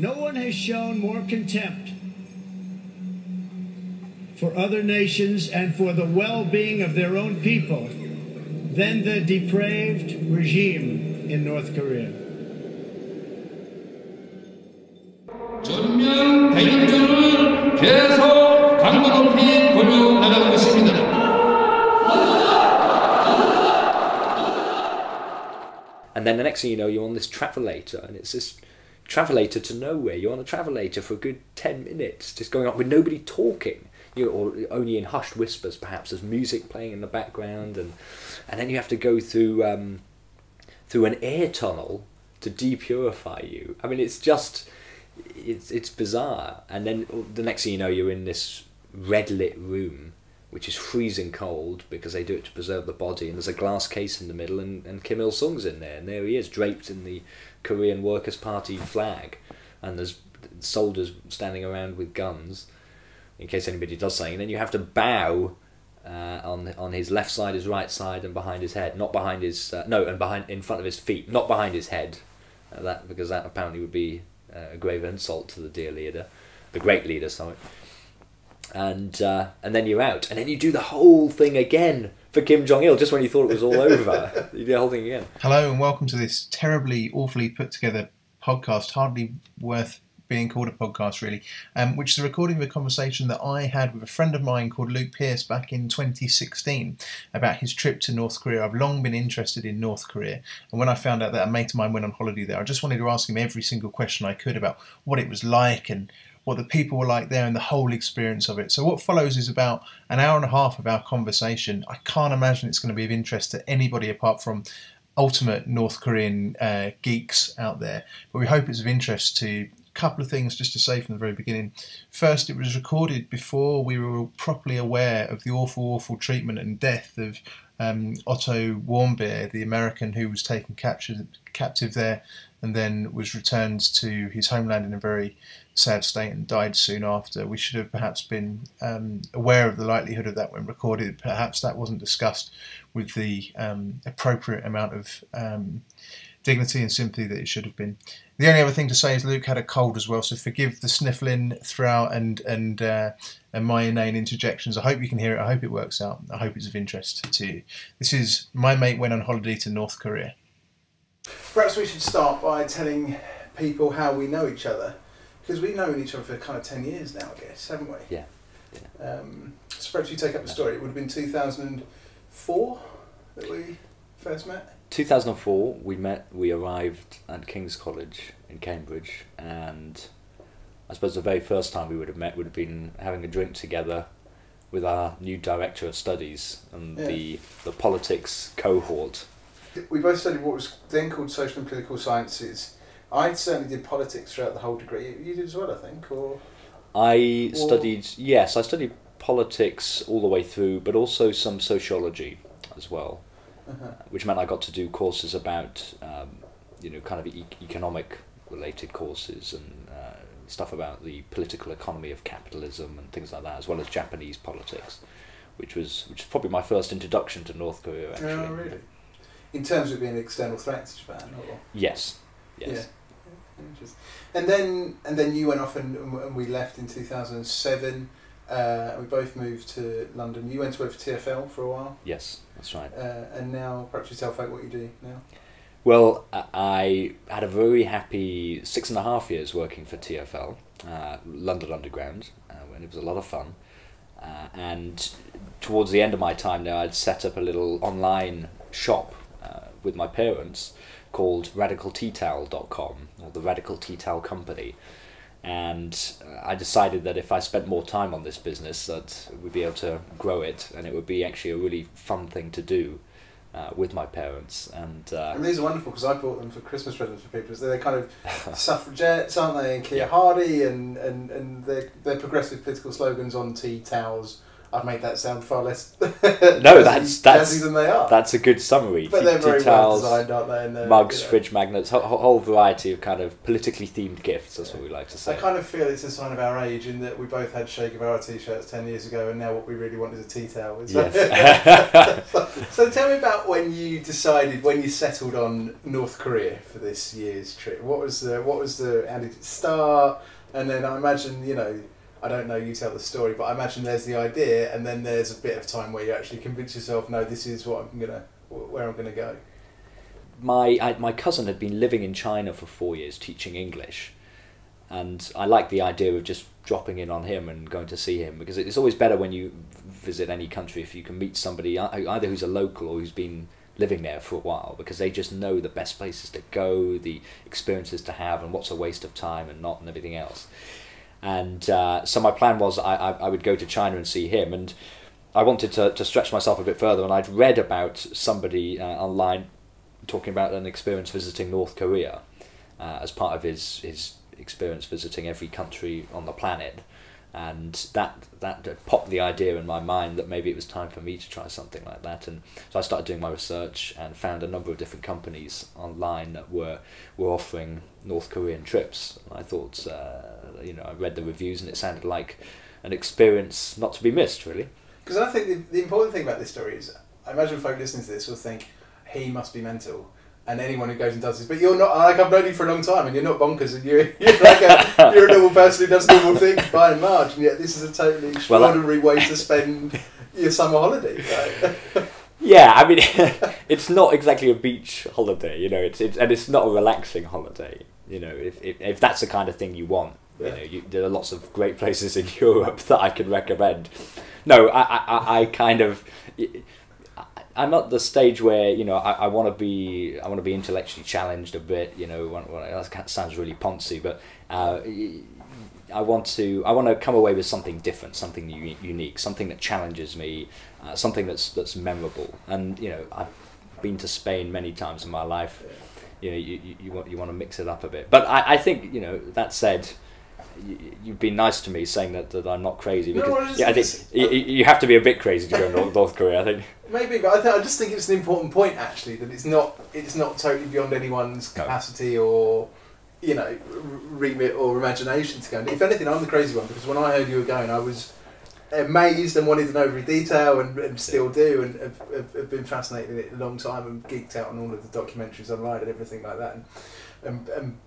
No one has shown more contempt for other nations and for the well-being of their own people than the depraved regime in North Korea. And then the next thing you know, you're on this travelator, and it's this travelator to nowhere. You're on a travelator for a good 10 minutes, just going up with nobody talking, or only in hushed whispers perhaps. There's music playing in the background, and then you have to go through through an air tunnel to depurify you. I mean, it's just, it's bizarre. And then the next thing you know, you're in this red-lit room, which is freezing cold because they do it to preserve the body, and there's a glass case in the middle, and Kim Il-sung's in there, and there he is, draped in the Korean Workers' Party flag, and there's soldiers standing around with guns in case anybody does something, and then you have to bow on his left side, his right side, and behind his head, not behind his, in front of his feet, not behind his head, that, because that apparently would be a grave insult to the dear leader, the great leader, sorry. And then you're out, and then you do the whole thing again for Kim Jong-il, just when you thought it was all over. You do the whole thing again. Hello and welcome to this terribly, awfully put together podcast, hardly worth being called a podcast really, which is a recording of a conversation that I had with a friend of mine called Luke Pearce back in 2016 about his trip to North Korea. I've long been interested in North Korea, and when I found out that a mate of mine went on holiday there, I just wanted to ask him every single question I could about what it was like and what the people were like there and the whole experience of it. So what follows is about an hour and a half of our conversation. I can't imagine it's going to be of interest to anybody apart from ultimate North Korean geeks out there. But we hope it's of interest to a couple of things just to say from the very beginning. First, it was recorded before we were all properly aware of the awful, awful treatment and death of Otto Warmbier, the American who was taken captive there and then was returned to his homeland in a very sad state and died soon after. We should have perhaps been aware of the likelihood of that when recorded. Perhaps that wasn't discussed with the appropriate amount of dignity and sympathy that it should have been. The only other thing to say is Luke had a cold as well, so forgive the sniffling throughout and my inane interjections. I hope you can hear it. I hope it works out. I hope it's of interest to you. This is My Mate Went on Holiday to North Korea. Perhaps we should start by telling people how we know each other, because we've known each other for kind of 10 years now, I guess, haven't we? Yeah. So perhaps you take up the story. It would have been 2004 that we first met? 2004 we met, we arrived at King's College in Cambridge, and I suppose the very first time we would have met would have been having a drink together with our new Director of Studies and the politics cohort. We both studied what was then called social and political sciences. I certainly did politics throughout the whole degree. You did as well, I think, or...? Yes, I studied politics all the way through, but also some sociology as well, which meant I got to do courses about, kind of economic-related courses and stuff about the political economy of capitalism and things like that, as well as Japanese politics, which was probably my first introduction to North Korea, actually. Oh, really? In terms of being an external threat to Japan, or...? Yes. Yes. Yeah. Interesting. And then you went off and we left in 2007. We both moved to London. You went to work for TfL for a while. Yes, that's right. And now, perhaps you tell folk what you do now. Well, I had a very happy 6.5 years working for TfL, London Underground, and it was a lot of fun. And towards the end of my time there, I'd set up a little online shop with my parents, called RadicalTeaTowel.com, or the Radical Tea Towel Company, and I decided that if I spent more time on this business that we'd be able to grow it, and it would be actually a really fun thing to do with my parents. And these are wonderful because I bought them for Christmas presents for people. So they're kind of suffragettes, aren't they, and Keir Hardie, and their progressive political slogans on tea towels I've made that sound far less. No, that's than they are. That's a good summary. But they're very well designed, aren't they? And mugs, fridge magnets, whole variety of kind of politically themed gifts. That's what we like to say. I kind of feel it's a sign of our age in that we both had Shake of Our t-shirts 10 years ago, and now what we really want is a tea towel. Yes. So tell me about when you decided, when you settled on North Korea for this year's trip. What was the? How did it start? And then I imagine, you know, I don't know, you tell the story, but I imagine there's the idea, and then there's a bit of time where you actually convince yourself, no, this is what I'm gonna, where I'm gonna go. My cousin had been living in China for 4 years teaching English, and I liked the idea of just dropping in on him and going to see him, because it's always better when you visit any country if you can meet somebody either who's a local or who's been living there for a while, because they just know the best places to go, the experiences to have, and what's a waste of time and not, and everything else. And so my plan was I would go to China and see him, and I wanted to stretch myself a bit further, and I'd read about somebody online talking about an experience visiting North Korea as part of his experience visiting every country on the planet, and that popped the idea in my mind that maybe it was time for me to try something like that. And so I started doing my research and found a number of different companies online that were offering North Korean trips, and I thought, you know, I read the reviews and it sounded like an experience not to be missed, really. Because I think the important thing about this story is, I imagine folk listening to this will think, he must be mental, and anyone who goes and does this, but you're not. Like, I've known you for a long time, and you're not bonkers, and you're like you're a normal person who does normal things by and large, and yet this is a totally extraordinary way to spend your summer holiday. Right? Yeah, I mean, it's not exactly a beach holiday, you know. It's and it's not a relaxing holiday, you know. If that's the kind of thing you want, yeah. You know, there are lots of great places in Europe that I can recommend. No, I kind of. I'm at the stage where, you know, I want to be intellectually challenged a bit, you know. That sounds really poncy, but I want to come away with something different, something unique, something that challenges me, something that's memorable. And you know, I've been to Spain many times in my life. You know, you want to mix it up a bit. But I think, you know, that said, you've been nice to me saying that I'm not crazy. Because, no, yeah, I think you have to be a bit crazy to go to North Korea, I think. Maybe, but I just think it's an important point, actually, that it's not totally beyond anyone's capacity or, you know, remit or imagination to go. And if anything, I'm the crazy one, because when I heard you were going, I was amazed and wanted to know every detail, and still do, and have been fascinated in it a long time, and geeked out on all of the documentaries online and everything like that. And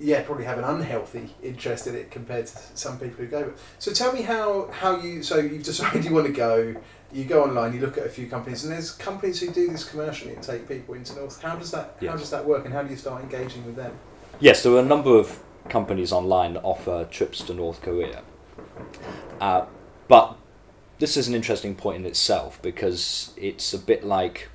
yeah, probably have an unhealthy interest in it compared to some people who go. So tell me how you've decided you want to go, you go online, you look at a few companies, and there's companies who do this commercially and take people into North. How does that work, and how do you start engaging with them? Yes, there are a number of companies online that offer trips to North Korea. But this is an interesting point in itself, because it's a bit like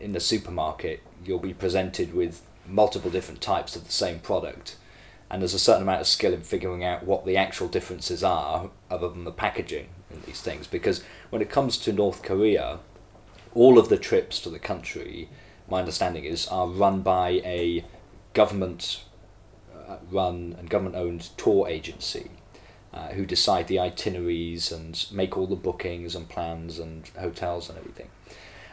in the supermarket, you'll be presented with multiple different types of the same product, and there's a certain amount of skill in figuring out what the actual differences are other than the packaging in these things, because when it comes to North Korea, all of the trips to the country, my understanding is, are run by a government run and government owned tour agency who decide the itineraries and make all the bookings and plans and hotels and everything.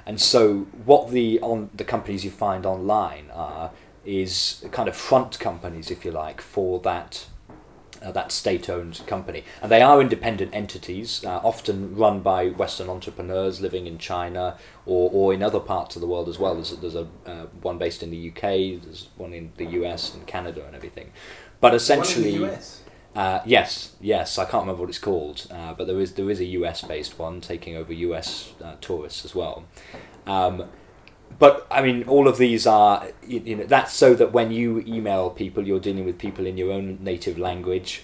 And so what the companies you find online are is kind of front companies, if you like, for that state-owned company. And they are independent entities, often run by Western entrepreneurs living in China or in other parts of the world as well. There's one based in the UK, there's one in the US and Canada and everything. But essentially... One in the US? Yes, I can't remember what it's called, but there is a US-based one taking over US tourists as well. But I mean, all of these are, you know, that's so that when you email people, you're dealing with people in your own native language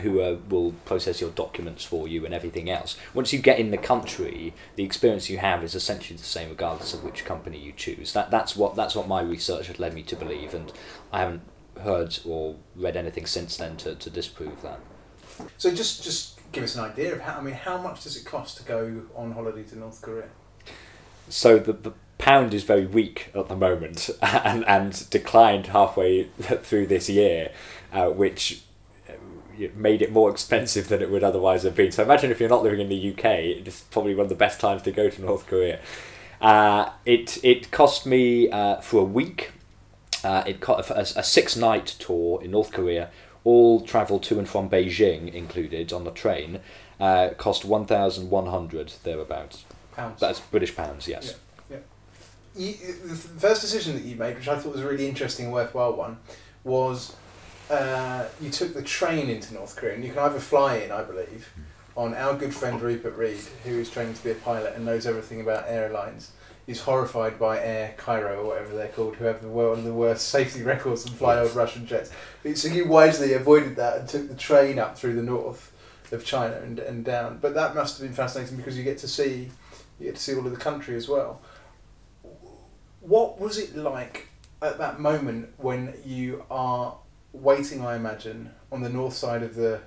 who will process your documents for you and everything else. Once you get in the country, the experience you have is essentially the same regardless of which company you choose. That's what my research had led me to believe, and I haven't heard or read anything since then to disprove that. So just give us an idea of how much does it cost to go on holiday to North Korea? So the pound is very weak at the moment and declined halfway through this year, which made it more expensive than it would otherwise have been. So imagine if you're not living in the UK, it's probably one of the best times to go to North Korea. It cost me for a week. It cost a 6-night tour in North Korea, all travel to and from Beijing included on the train. Cost 1,100 thereabouts. Pounds. That's British pounds, yes. Yeah. The first decision that you made, which I thought was a really interesting and worthwhile one, was you took the train into North Korea, and you can either fly in, I believe, on our good friend Rupert Reid, who is trained to be a pilot and knows everything about airlines. He's horrified by Air Cairo, or whatever they're called, who have one of the worst safety records and fly old Russian jets. So you wisely avoided that and took the train up through the north of China and down. But that must have been fascinating, because you get to see all of the country as well. What was it like at that moment when you are waiting, I imagine, on the north side of the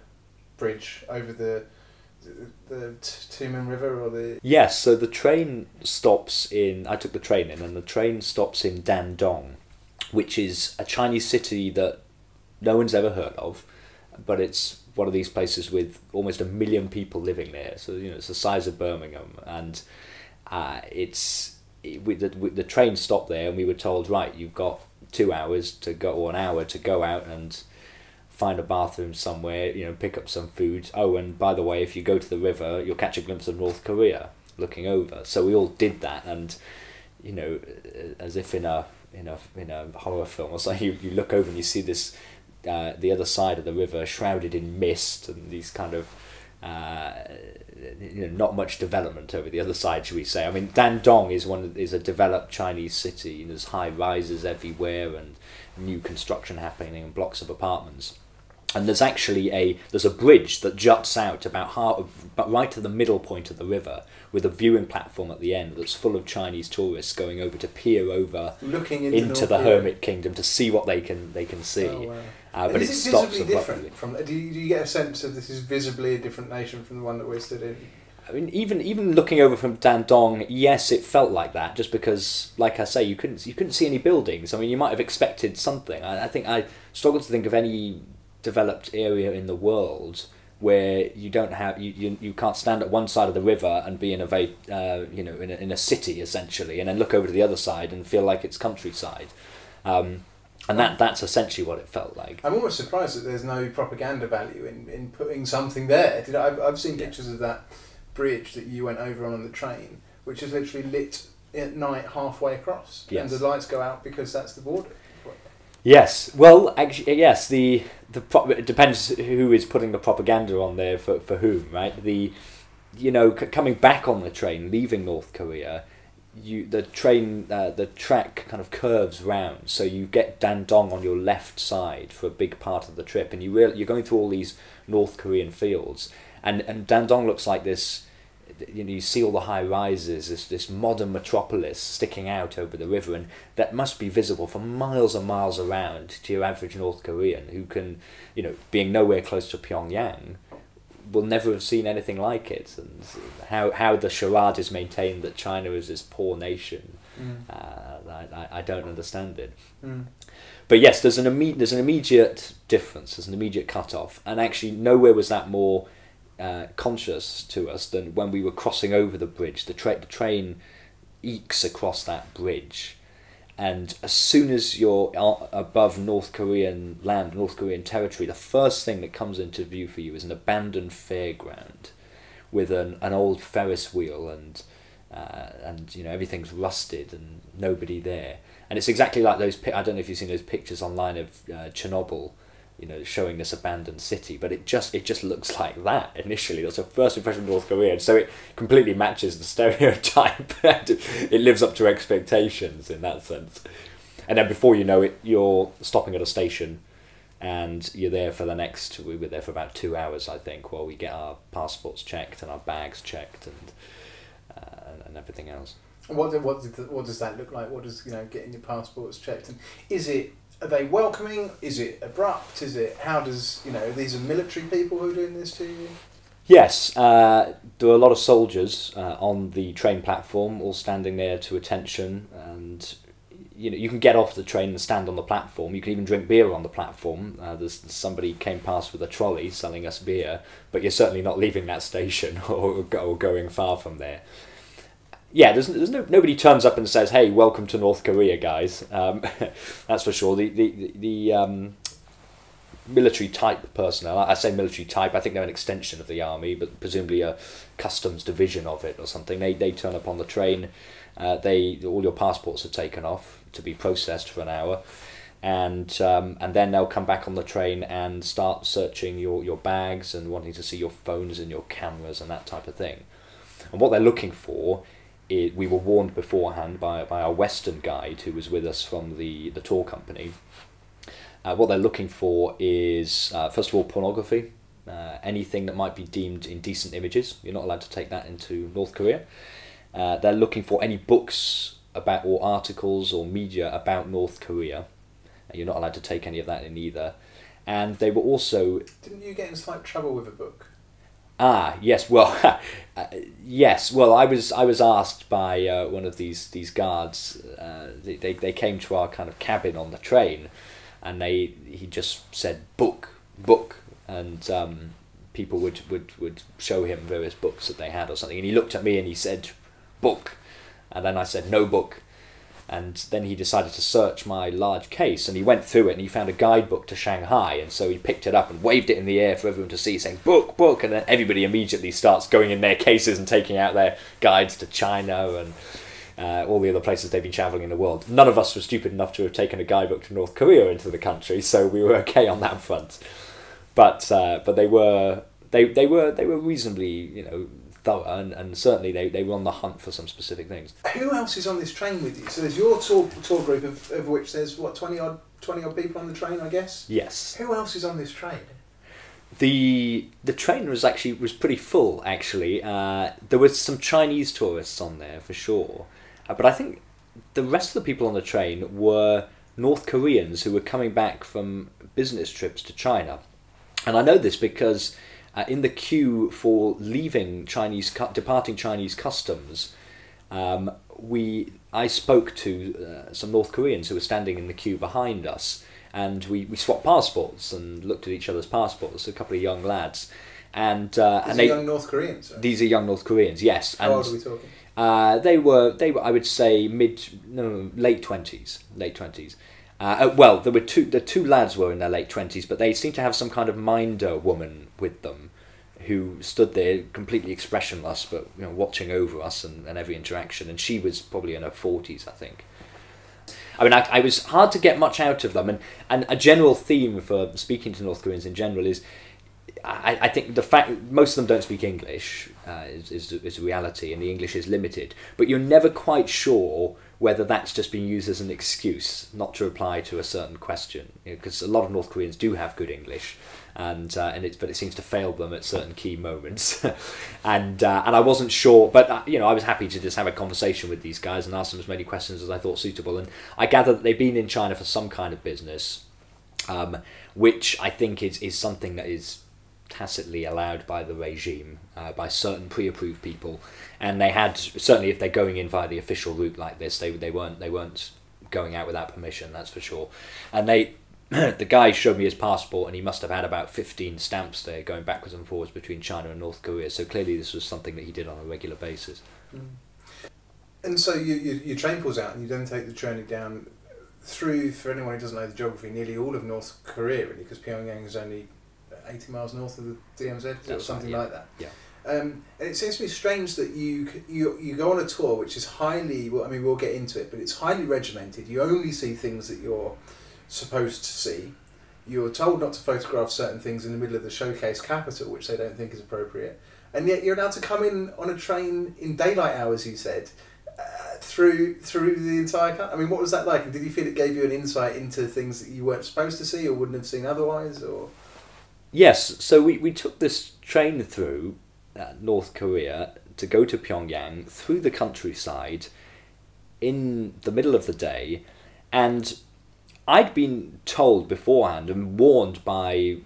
bridge over the Tumen River or the... Yes, so the train stops in... I took the train in, and the train stops in Dandong, which is a Chinese city that no one's ever heard of, but it's one of these places with almost 1 million people living there. So, you know, it's the size of Birmingham, and it's... The train stopped there, and we were told, right, you've got 2 hours to go, or 1 hour to go out and find a bathroom somewhere, you know, pick up some food. Oh, and by the way, if you go to the river, you'll catch a glimpse of North Korea looking over. So we all did that, and you know, as if in a horror film or something, you look over and you see this the other side of the river shrouded in mist and these kind of. You know, not much development over the other side, should we say? I mean, Dandong is a developed Chinese city, and there's high rises everywhere, and new construction happening, and blocks of apartments. And there's actually a bridge that juts out about right to the middle point of the river, with a viewing platform at the end that's full of Chinese tourists going over to peer over, looking into the Hermit Kingdom to see what they can see. Oh, wow. But it stops visibly different from. Do you get a sense that this is visibly a different nation from the one that we're stood in? I mean, even looking over from Dandong, yes, it felt like that. Just because, like I say, you couldn't see any buildings. I mean, you might have expected something. I think I struggle to think of any developed area in the world where you don't have you can't stand at one side of the river and be in a city essentially, and then look over to the other side and feel like it's countryside. And that's essentially what it felt like. I'm almost surprised that there's no propaganda value in putting something there. I've seen pictures of that bridge that you went over on the train, which is literally lit at night halfway across, yes. And the lights go out because that's the border. Yes, well, actually, yes. It depends who is putting the propaganda on there for whom, right? Coming back on the train, leaving North Korea, the track kind of curves round, so you get Dandong on your left side for a big part of the trip, and you're going through all these North Korean fields, and Dandong looks like this. You know, you see all the high rises, this modern metropolis sticking out over the river, and that must be visible for miles and miles around to your average North Korean who can, you know, being nowhere close to Pyongyang, will never have seen anything like it. And how the charade is maintained that China is this poor nation, I don't understand it. Mm. But yes, there's an immediate difference, there's an immediate cut-off, and actually nowhere was that more conscious to us than when we were crossing over the bridge. The train ekes across that bridge, and as soon as you're above North Korean land, North Korean territory, the first thing that comes into view for you is an abandoned fairground with an old Ferris wheel, and you know, everything's rusted and nobody there. And it's exactly like those. I don't know if you've seen those pictures online of Chernobyl. You know, showing this abandoned city, but it just looks like that initially. That's a first impression of North Korea, and so it completely matches the stereotype. It lives up to expectations in that sense. And then before you know it, you're stopping at a station, and you're there for the next. We were there for about 2 hours, I think, while we get our passports checked and our bags checked and everything else. What does that look like? What does, you know, getting your passports checked, and is it? Are they welcoming? Is it abrupt? Is it, how does, you know, these are military people who are doing this to you? Yes, there are a lot of soldiers on the train platform, all standing there to attention, and you know, you can get off the train and stand on the platform. You can even drink beer on the platform. There's somebody came past with a trolley selling us beer, but you're certainly not leaving that station or going far from there. Yeah, nobody turns up and says, "Hey, welcome to North Korea, guys." That's for sure. The military type personnel. I say military type. I think they're an extension of the army, but presumably a customs division of it or something. They turn up on the train. All your passports are taken off to be processed for an hour, and then they'll come back on the train and start searching your bags and wanting to see your phones and your cameras and that type of thing. And what they're looking for. We were warned beforehand by our Western guide who was with us from the tour company. What they're looking for is, first of all, pornography, anything that might be deemed indecent images. You're not allowed to take that into North Korea. They're looking for any books about or articles or media about North Korea. You're not allowed to take any of that in either. And they were also... Didn't you get in slight trouble with a book? Ah, yes, well, yes, well, I was asked by one of these guards, they came to our kind of cabin on the train, and he just said, book, and people would show him various books that they had or something, and he looked at me and he said, book, and then I said, no book, and then he decided to search my large case, and he went through it, and he found a guidebook to Shanghai, and so he picked it up and waved it in the air for everyone to see, saying, book, and then everybody immediately starts going in their cases and taking out their guides to China and all the other places they've been travelling in the world. None of us were stupid enough to have taken a guidebook to North Korea into the country, so we were okay on that front. But they were reasonably, you know, thorough, and certainly they were on the hunt for some specific things. Who else is on this train with you? So there's your tour group of which there's what 20 odd people on the train, I guess. Yes. Who else is on this train? The train was pretty full actually. There were some Chinese tourists on there for sure, but I think the rest of the people on the train were North Koreans who were coming back from business trips to China, and I know this because. In the queue for departing Chinese customs, I spoke to some North Koreans who were standing in the queue behind us, and we swapped passports and looked at each other's passports. A couple of young lads, and young North Koreans. Right? These are young North Koreans, yes. How old are we talking? They were I would say late 20s. Well, there were the two lads were in their late 20s, but they seemed to have some kind of minder woman with them who stood there completely expressionless, but you know, watching over us and every interaction. And she was probably in her 40s, I think. I mean, I was hard to get much out of them. And a general theme for speaking to North Koreans in general is, I think the fact that most of them don't speak English is a reality, and the English is limited. But you're never quite sure whether that's just being used as an excuse not to reply to a certain question, because you know, a lot of North Koreans do have good English, but it seems to fail them at certain key moments, and I wasn't sure, but you know I was happy to just have a conversation with these guys and ask them as many questions as I thought suitable, and I gather that they've been in China for some kind of business, which I think is something that is tacitly allowed by the regime, by certain pre-approved people, and they had certainly if they're going in via the official route like this, they weren't going out without permission. That's for sure. And the guy showed me his passport, and he must have had about 15 stamps there going backwards and forwards between China and North Korea. So clearly this was something that he did on a regular basis. Mm. And so your train pulls out, and you then take the journey down through. For anyone who doesn't know the geography, nearly all of North Korea really, because Pyongyang is only 80 miles north of the DMZ or something like that. Yeah. And it seems to me strange that you go on a tour which is highly, well, I mean, we'll get into it, but it's highly regimented. You only see things that you're supposed to see. You're told not to photograph certain things in the middle of the showcase capital, which they don't think is appropriate. And yet you're allowed to come in on a train in daylight hours, you said, through the entire country. I mean, what was that like? And did you feel it gave you an insight into things that you weren't supposed to see or wouldn't have seen otherwise? Or... Yes, so we took this train through North Korea to go to Pyongyang, through the countryside, in the middle of the day, and I'd been told beforehand and warned by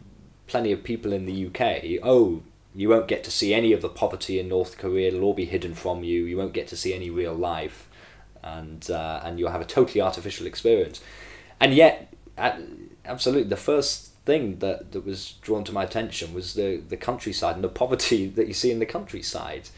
plenty of people in the UK, oh, you won't get to see any of the poverty in North Korea, it'll all be hidden from you, you won't get to see any real life. and you'll have a totally artificial experience. And yet, absolutely, the first thing that was drawn to my attention was the countryside and the poverty that you see in the countryside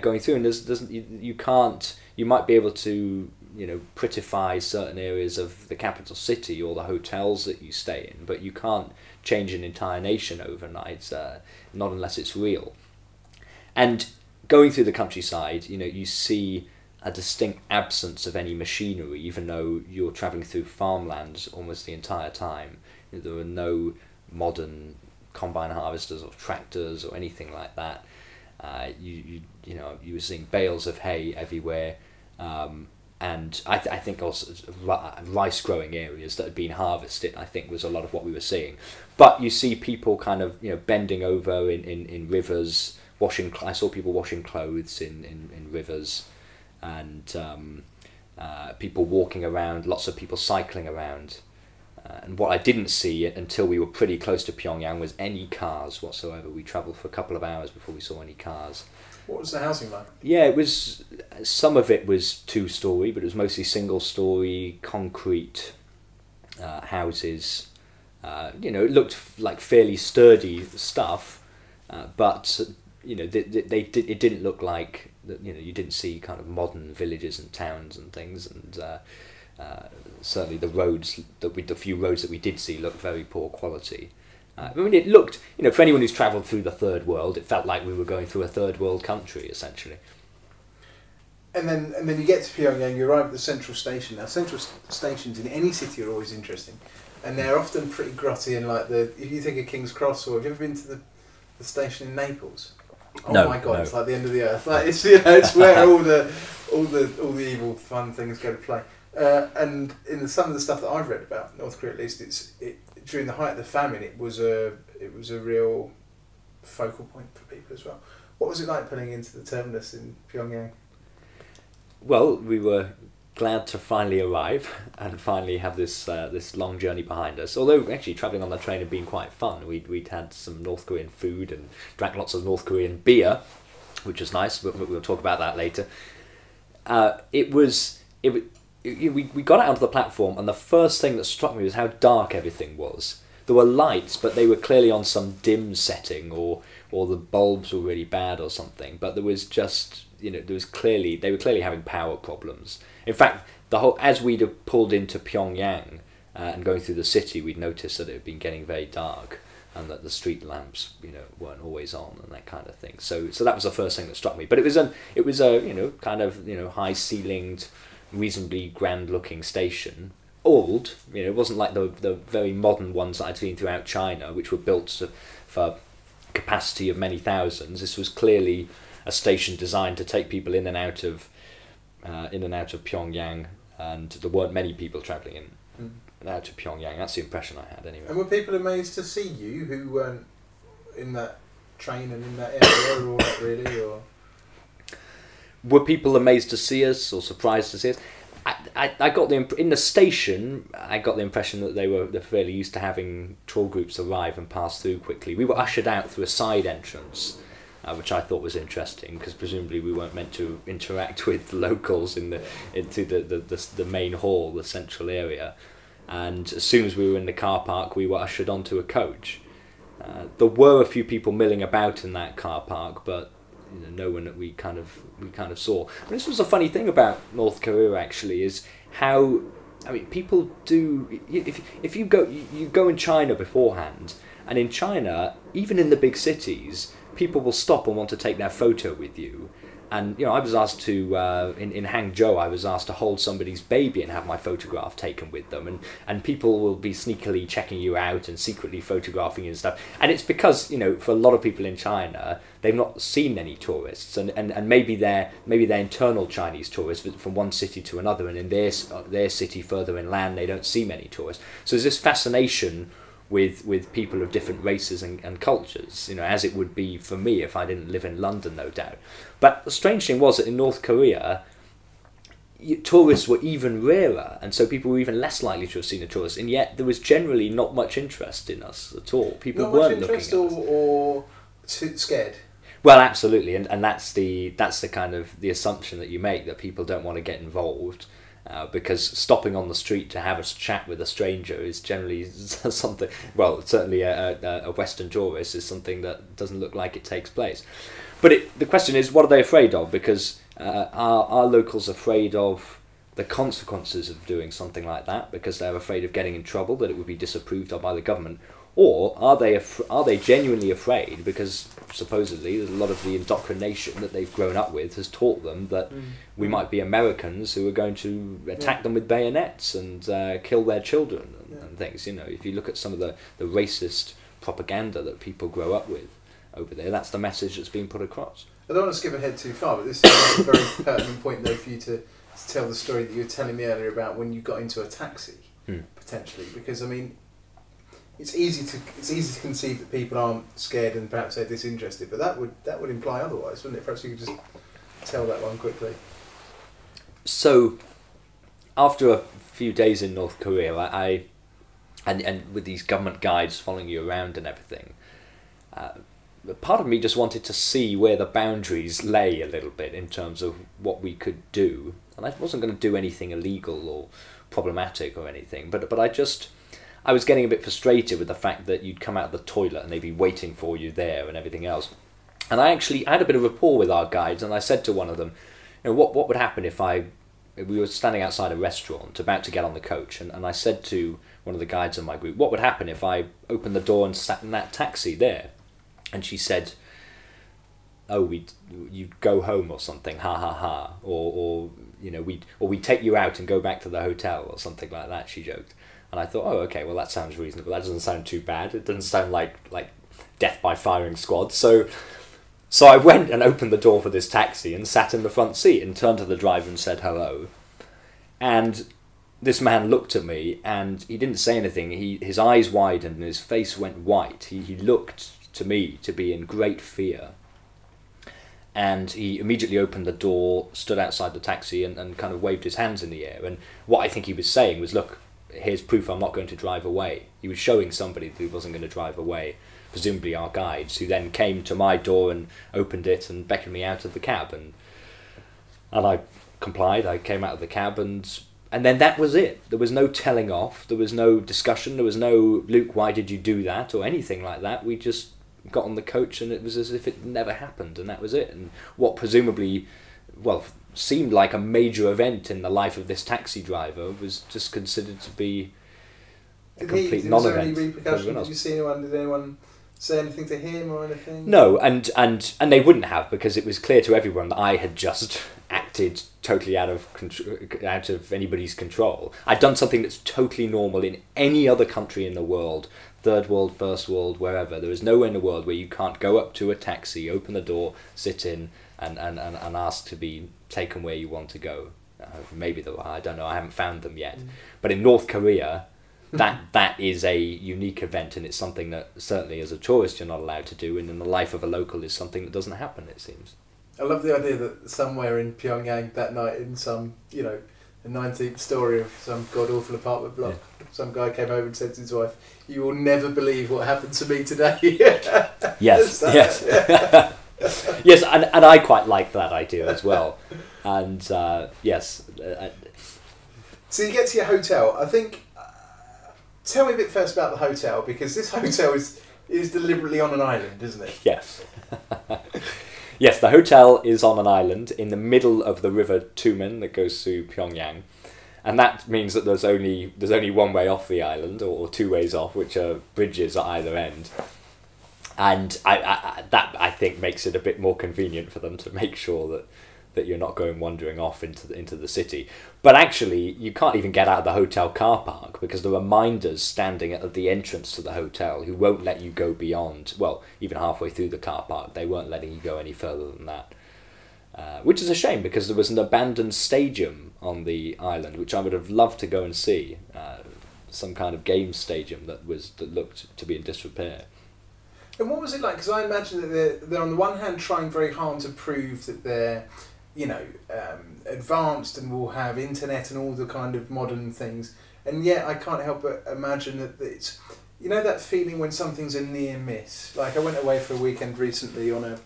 going through. And you can't, you might be able to, you know, prettify certain areas of the capital city or the hotels that you stay in, but you can't change an entire nation overnight, not unless it's real. And going through the countryside, you know, you see a distinct absence of any machinery, even though you're traveling through farmlands almost the entire time. There are no modern combine harvesters or tractors or anything like that. You know, you were seeing bales of hay everywhere, and I think also rice growing areas that had been harvested, I think, was a lot of what we were seeing. But you see people kind of, you know, bending over in rivers, washing. I saw people washing clothes in rivers, and people walking around, lots of people cycling around. And what I didn't see until we were pretty close to Pyongyang was any cars whatsoever. We travelled for a couple of hours before we saw any cars. What was the housing like? Yeah, it was, some of it was two-storey, but it was mostly single-storey, concrete houses. You know, it looked like fairly sturdy stuff, but, you know, it didn't look like, you know, you didn't see kind of modern villages and towns and things, and... certainly the roads that the few roads that we did see looked very poor quality. I mean, it looked, you know, for anyone who's travelled through the third world, it felt like we were going through a third world country essentially. And then you get to Pyongyang, you arrive at the central station. Now, central stations in any city are always interesting, and they're often pretty grotty. And like if you think of King's Cross, or have you ever been to the station in Naples? Oh no, my God! No. It's like the end of the earth. Like it's, you know, it's where all the evil fun things go to play. And in some of the stuff that I've read about North Korea, at least, during the height of the famine, it was a real focal point for people as well. What was it like pulling into the terminus in Pyongyang? Well, we were glad to finally arrive and finally have this this long journey behind us. Although actually travelling on the train had been quite fun. We'd had some North Korean food and drank lots of North Korean beer, which was nice. But we'll talk about that later. We got out onto the platform, and the first thing that struck me was how dark everything was. There were lights, but they were clearly on some dim setting, or the bulbs were really bad or something. But there was just, you know, they were clearly having power problems. In fact, as we'd have pulled into Pyongyang and going through the city, we'd noticed that it had been getting very dark, and that the street lamps, you know, weren't always on and that kind of thing. So that was the first thing that struck me. But it was a, you know, kind of, you know, high-ceilinged, reasonably grand-looking station. Old, you know, it wasn't like the very modern ones that I'd seen throughout China, which were built for capacity of many thousands. This was clearly a station designed to take people in and out of Pyongyang, and there weren't many people travelling in and out of Pyongyang. That's the impression I had, anyway. And were people amazed to see you who weren't in that train and in that area, or not really, or...? Were people amazed to see us or surprised to see us? I got the in the station. I got the impression that they're fairly used to having tour groups arrive and pass through quickly. We were ushered out through a side entrance, which I thought was interesting, because presumably we weren't meant to interact with locals into the main hall, the central area. And as soon as we were in the car park, we were ushered onto a coach. There were a few people milling about in that car park, but. You know, no one that we kind of saw. And this was a funny thing about North Korea, actually, is how, I mean, people do, if you go in China beforehand, and in China, even in the big cities, people will stop and want to take their photo with you. And, you know, I was asked to, in Hangzhou, I was asked to hold somebody's baby and have my photograph taken with them. And people will be sneakily checking you out and secretly photographing you and stuff. And it's because, you know, for a lot of people in China, they've not seen any tourists. And maybe they're internal Chinese tourists from one city to another. And in their city further inland, they don't see many tourists. So there's this fascination with people of different races and cultures, you know, as it would be for me if I didn't live in London, no doubt. But the strange thing was that in North Korea, tourists were even rarer, and so people were even less likely to have seen a tourist, and yet there was generally not much interest in us at all. People weren't looking at us. Not much interest or too scared? Well, absolutely, and that's the kind of the assumption that you make, that people don't want to get involved, because stopping on the street to have a chat with a stranger is generally something. Well, certainly a Western tourist is something that doesn't look like it takes place. But the question is, what are they afraid of? Because are locals afraid of the consequences of doing something like that? Because they're afraid of getting in trouble, that it would be disapproved of by the government. Or are they genuinely afraid because supposedly a lot of the indoctrination that they've grown up with has taught them that we might be Americans who are going to attack them with bayonets and kill their children and, and things. You know, if you look at some of the racist propaganda that people grow up with over there, that's the message that's being put across. I don't want to skip ahead too far, but this is a very pertinent point though for you to tell the story that you were telling me earlier about when you got into a taxi, potentially, because I mean, it's easy to conceive that people aren't scared and perhaps they're disinterested, but that would imply otherwise, wouldn't it? Perhaps you could just tell that one quickly. So, after a few days in North Korea, and with these government guides following you around and everything, part of me just wanted to see where the boundaries lay a little bit in terms of what we could do, and I wasn't going to do anything illegal or problematic or anything, but I was getting a bit frustrated with the fact that you'd come out of the toilet and they'd be waiting for you there and everything else. And I had a bit of rapport with our guides, and I said to one of them, you know, what would happen if we were standing outside a restaurant about to get on the coach, and I said to one of the guides in my group, what would happen if I opened the door and sat in that taxi there? And she said, oh, you'd go home or something, ha ha ha, or you know, we'd take you out and go back to the hotel or something like that, she joked. And I thought, oh, okay, well, that sounds reasonable. That doesn't sound too bad. It doesn't sound like death by firing squad. So I went and opened the door for this taxi and sat in the front seat and turned to the driver and said hello. And this man looked at me and he didn't say anything. His eyes widened and his face went white. He looked to me to be in great fear. And he immediately opened the door, stood outside the taxi and kind of waved his hands in the air. And what I think he was saying was, look, here's proof I'm not going to drive away. He was showing somebody that he wasn't going to drive away, presumably our guides, who then came to my door and opened it and beckoned me out of the cab. And I complied. I came out of the cab, and then that was it. There was no telling off. There was no discussion. There was no, Luke, why did you do that, or anything like that. We just got on the coach, and it was as if it never happened, and that was it. And what presumably, well, seemed like a major event in the life of this taxi driver was just considered to be a complete non-event. Did anyone say anything to him or anything? No, and they wouldn't have, because it was clear to everyone that I had just acted totally out of anybody's control. I'd done something that's totally normal in any other country in the world, third world, first world, wherever. There is nowhere in the world where you can't go up to a taxi, open the door, sit in, and ask to be taken where you want to go. Maybe there are, I don't know, I haven't found them yet. But in North Korea, that is a unique event, and it's something that certainly as a tourist you're not allowed to do, and in the life of a local is something that doesn't happen, it seems. I love the idea that somewhere in Pyongyang that night, in some, you know, the 19th story of some god-awful apartment block, some guy came over and said to his wife, you will never believe what happened to me today. Yes, yes. Yes, and I quite like that idea as well. And yes. So you get to your hotel. I think, tell me a bit first about the hotel, because this hotel is deliberately on an island, isn't it? Yes. Yes, the hotel is on an island in the middle of the river Tumen that goes through Pyongyang. And that means that there's only one way off the island, or two ways off, which are bridges at either end. And I think makes it a bit more convenient for them to make sure that you're not going wandering off into the city. But actually, you can't even get out of the hotel car park, because there are minders standing at the entrance to the hotel who won't let you go beyond, well, even halfway through the car park. They weren't letting you go any further than that, which is a shame, because there was an abandoned stadium on the island, which I would have loved to go and see, some kind of game stadium that looked to be in disrepair. And what was it like? Because I imagine that they're on the one hand trying very hard to prove that they're, you know, advanced and will have internet and all the kind of modern things, and yet I can't help but imagine that it's, you know, that feeling when something's a near miss. Like I went away for a weekend recently on a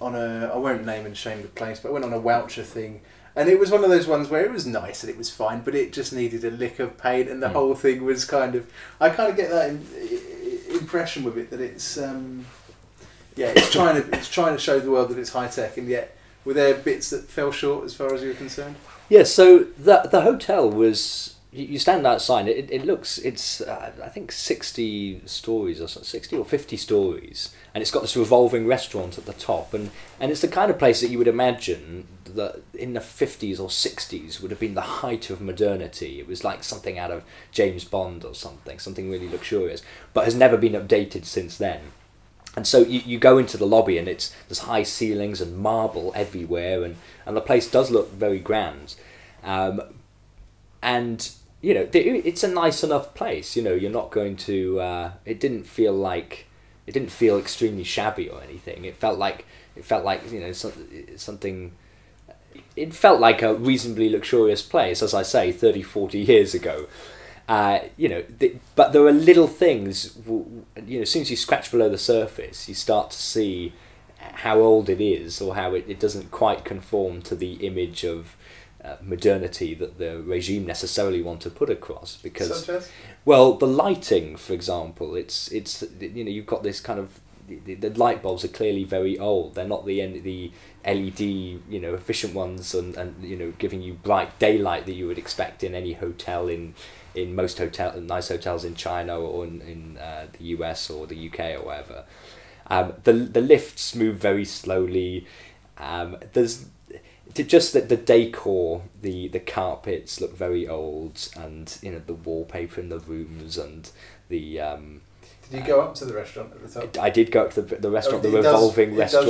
on a, I won't name and shame the place, but I went on a voucher thing, and it was one of those ones where it was nice and it was fine, but it just needed a lick of paint, and the whole thing was kind of, I kind of get that impression with it that it's yeah, it's trying to show the world that it's high tech, and yet were there bits that fell short as far as you were concerned? Yeah, so the hotel was, you stand outside, it looks, it's I think 60 stories or something, 60 or 50 stories, and it's got this revolving restaurant at the top, and it's the kind of place that you would imagine that in the 50s or 60s would have been the height of modernity. It was like something out of James Bond or something really luxurious, but has never been updated since then. And so you go into the lobby, and it's, there's high ceilings and marble everywhere, and the place does look very grand, and you know, it's a nice enough place. You know, you're not going to. It didn't feel extremely shabby or anything. It felt like you know, something. It felt like a reasonably luxurious place, as I say, 30, 40 years ago. You know, but there are little things. You know, as soon as you scratch below the surface, you start to see how old it is, or how it doesn't quite conform to the image of modernity that the regime necessarily want to put across. Because, well, the lighting, for example, it's you know, you've got this kind of, the light bulbs are clearly very old. They're not the LED, you know, efficient ones, and you know, giving you bright daylight that you would expect in any hotel in most nice hotels in China or in the US or the UK or wherever. The lifts move very slowly. There's just that the decor, the carpets look very old, and you know, the wallpaper in the rooms, and the. Did you go up to the restaurant at the top? I did go up to the restaurant, the revolving restaurant.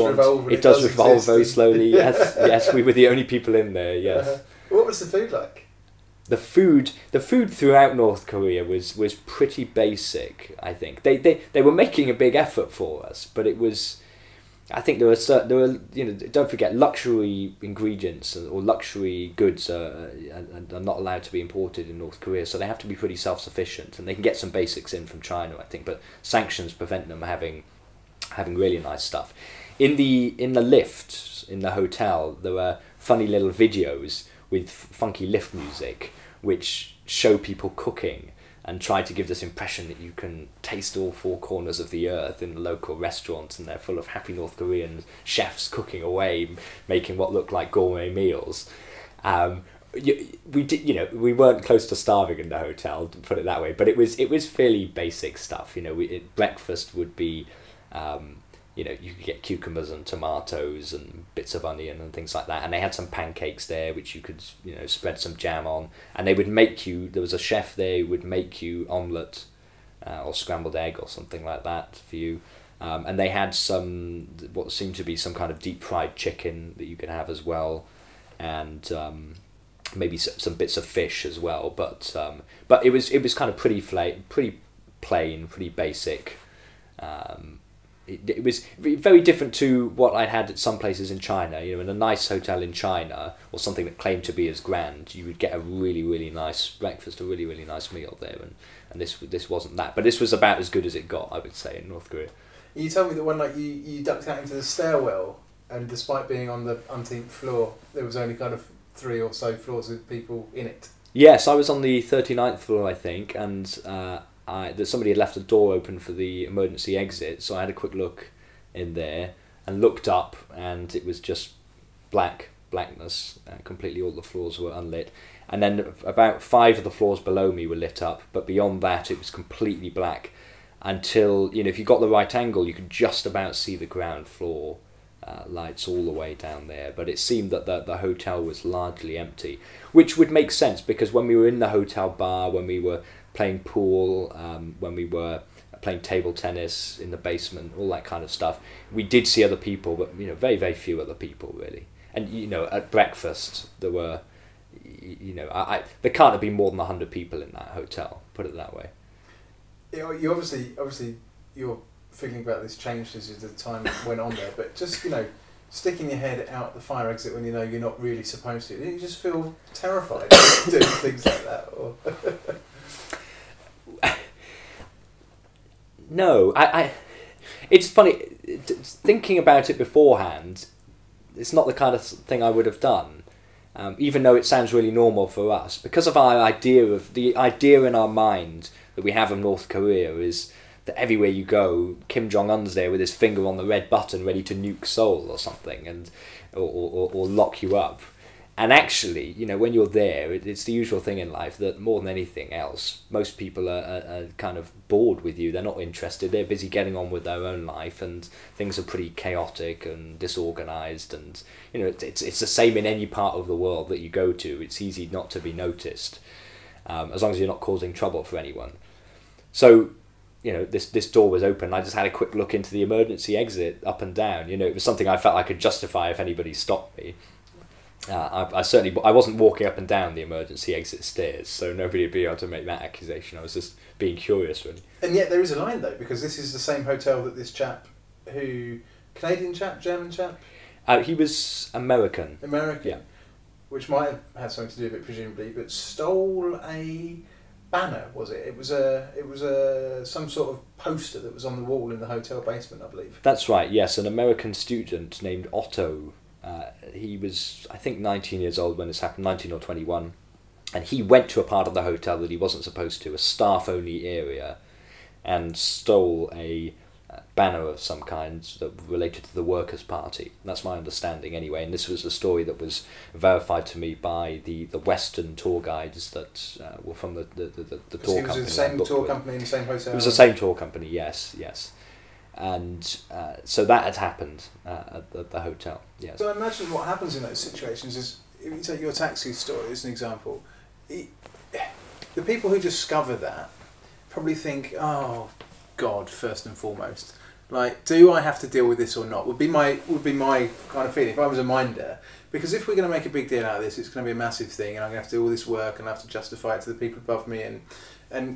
It does revolve very slowly. Yes, yes, we were the only people in there. Yes. What was the food like? The food throughout North Korea was pretty basic. I think they were making a big effort for us, but it was. I think there were you know, don't forget, luxury ingredients or luxury goods are not allowed to be imported in North Korea, so they have to be pretty self-sufficient, and they can get some basics in from China, I think, but sanctions prevent them having really nice stuff. In the lifts in the hotel, there were funny little videos with funky lift music which show people cooking and try to give this impression that you can taste all four corners of the earth in the local restaurants, and they're full of happy North Korean chefs cooking away, making what looked like gourmet meals. You know, we weren't close to starving in the hotel, to put it that way, but it was fairly basic stuff. You know, breakfast would be, you know, you could get cucumbers and tomatoes and bits of onion and things like that, and they had some pancakes there which you could, you know, spread some jam on, and they would make you, there was a chef there who would make you omelette or scrambled egg or something like that for you, and they had some, what seemed to be some kind of deep fried chicken that you could have as well, and maybe some bits of fish as well, but it was kind of pretty plain, pretty basic. It was very different to what I had at some places in China. You know, in a nice hotel in China, or something that claimed to be as grand, you would get a really, really nice breakfast, a really, really nice meal there, and this wasn't that. But this was about as good as it got, I would say, in North Korea. You told me that one night you ducked out into the stairwell, and despite being on the umpteenth floor, there was only kind of 3 or so floors with people in it. Yes, I was on the 39th floor, I think, and. That somebody had left the door open for the emergency exit, so I had a quick look in there and looked up, and it was just blackness. Completely, all the floors were unlit, and then about 5 of the floors below me were lit up, but beyond that, it was completely black. Until, you know, if you got the right angle, you could just about see the ground floor lights all the way down there. But it seemed that the hotel was largely empty, which would make sense, because when we were in the hotel bar, when we were playing pool, when we were playing table tennis in the basement, all that kind of stuff, we did see other people, but you know, very, very few other people really. And you know, at breakfast there were, you know, there can't have been more than 100 people in that hotel, put it that way. You obviously your feeling about this changed as the time went on there, but just, you know, sticking your head out the fire exit when you know you're not really supposed to, didn't you just feel terrified doing things like that? Or No, I It's funny, thinking about it beforehand, it's not the kind of thing I would have done, even though it sounds really normal for us, because of our idea of, the idea in our mind that we have of North Korea is that everywhere you go, Kim Jong-un's there with his finger on the red button ready to nuke Seoul or something, and or lock you up. And actually, you know, when you're there, it's the usual thing in life that more than anything else, most people are kind of bored with you. They're not interested. They're busy getting on with their own life, and things are pretty chaotic and disorganized. And you know, it's the same in any part of the world that you go to. It's easy not to be noticed, as long as you're not causing trouble for anyone. So, you know, this door was open. I just had a quick look into the emergency exit up and down. You know, it was something I felt I could justify if anybody stopped me. I wasn't walking up and down the emergency exit stairs, so nobody would be able to make that accusation. I was just being curious, really. And yet there is a line, though, because this is the same hotel that this chap who... Canadian chap? German chap? He was American. American. Yeah. Which might have had something to do with it, presumably, but stole a banner, was it? It was some sort of poster that was on the wall in the hotel basement, I believe. That's right, yes. An American student named Otto... he was, I think, 19 years old when this happened, 19 or 21, and he went to a part of the hotel that he wasn't supposed to, a staff-only area, and stole a banner of some kind that related to the Workers' Party. That's my understanding anyway, and this was a story that was verified to me by the Western tour guides that were from the tour company. It was the same tour company in the same hotel? It was the same tour company, yes, yes. And so that had happened at the hotel. Yes. So I imagine what happens in those situations is, if you take your taxi story as an example, the people who discover that probably think, oh God, first and foremost, like, do I have to deal with this or not? Would be my kind of feeling if I was a minder. Because if we're going to make a big deal out of this, it's going to be a massive thing, and I'm going to have to do all this work, and I have to justify it to the people above me. And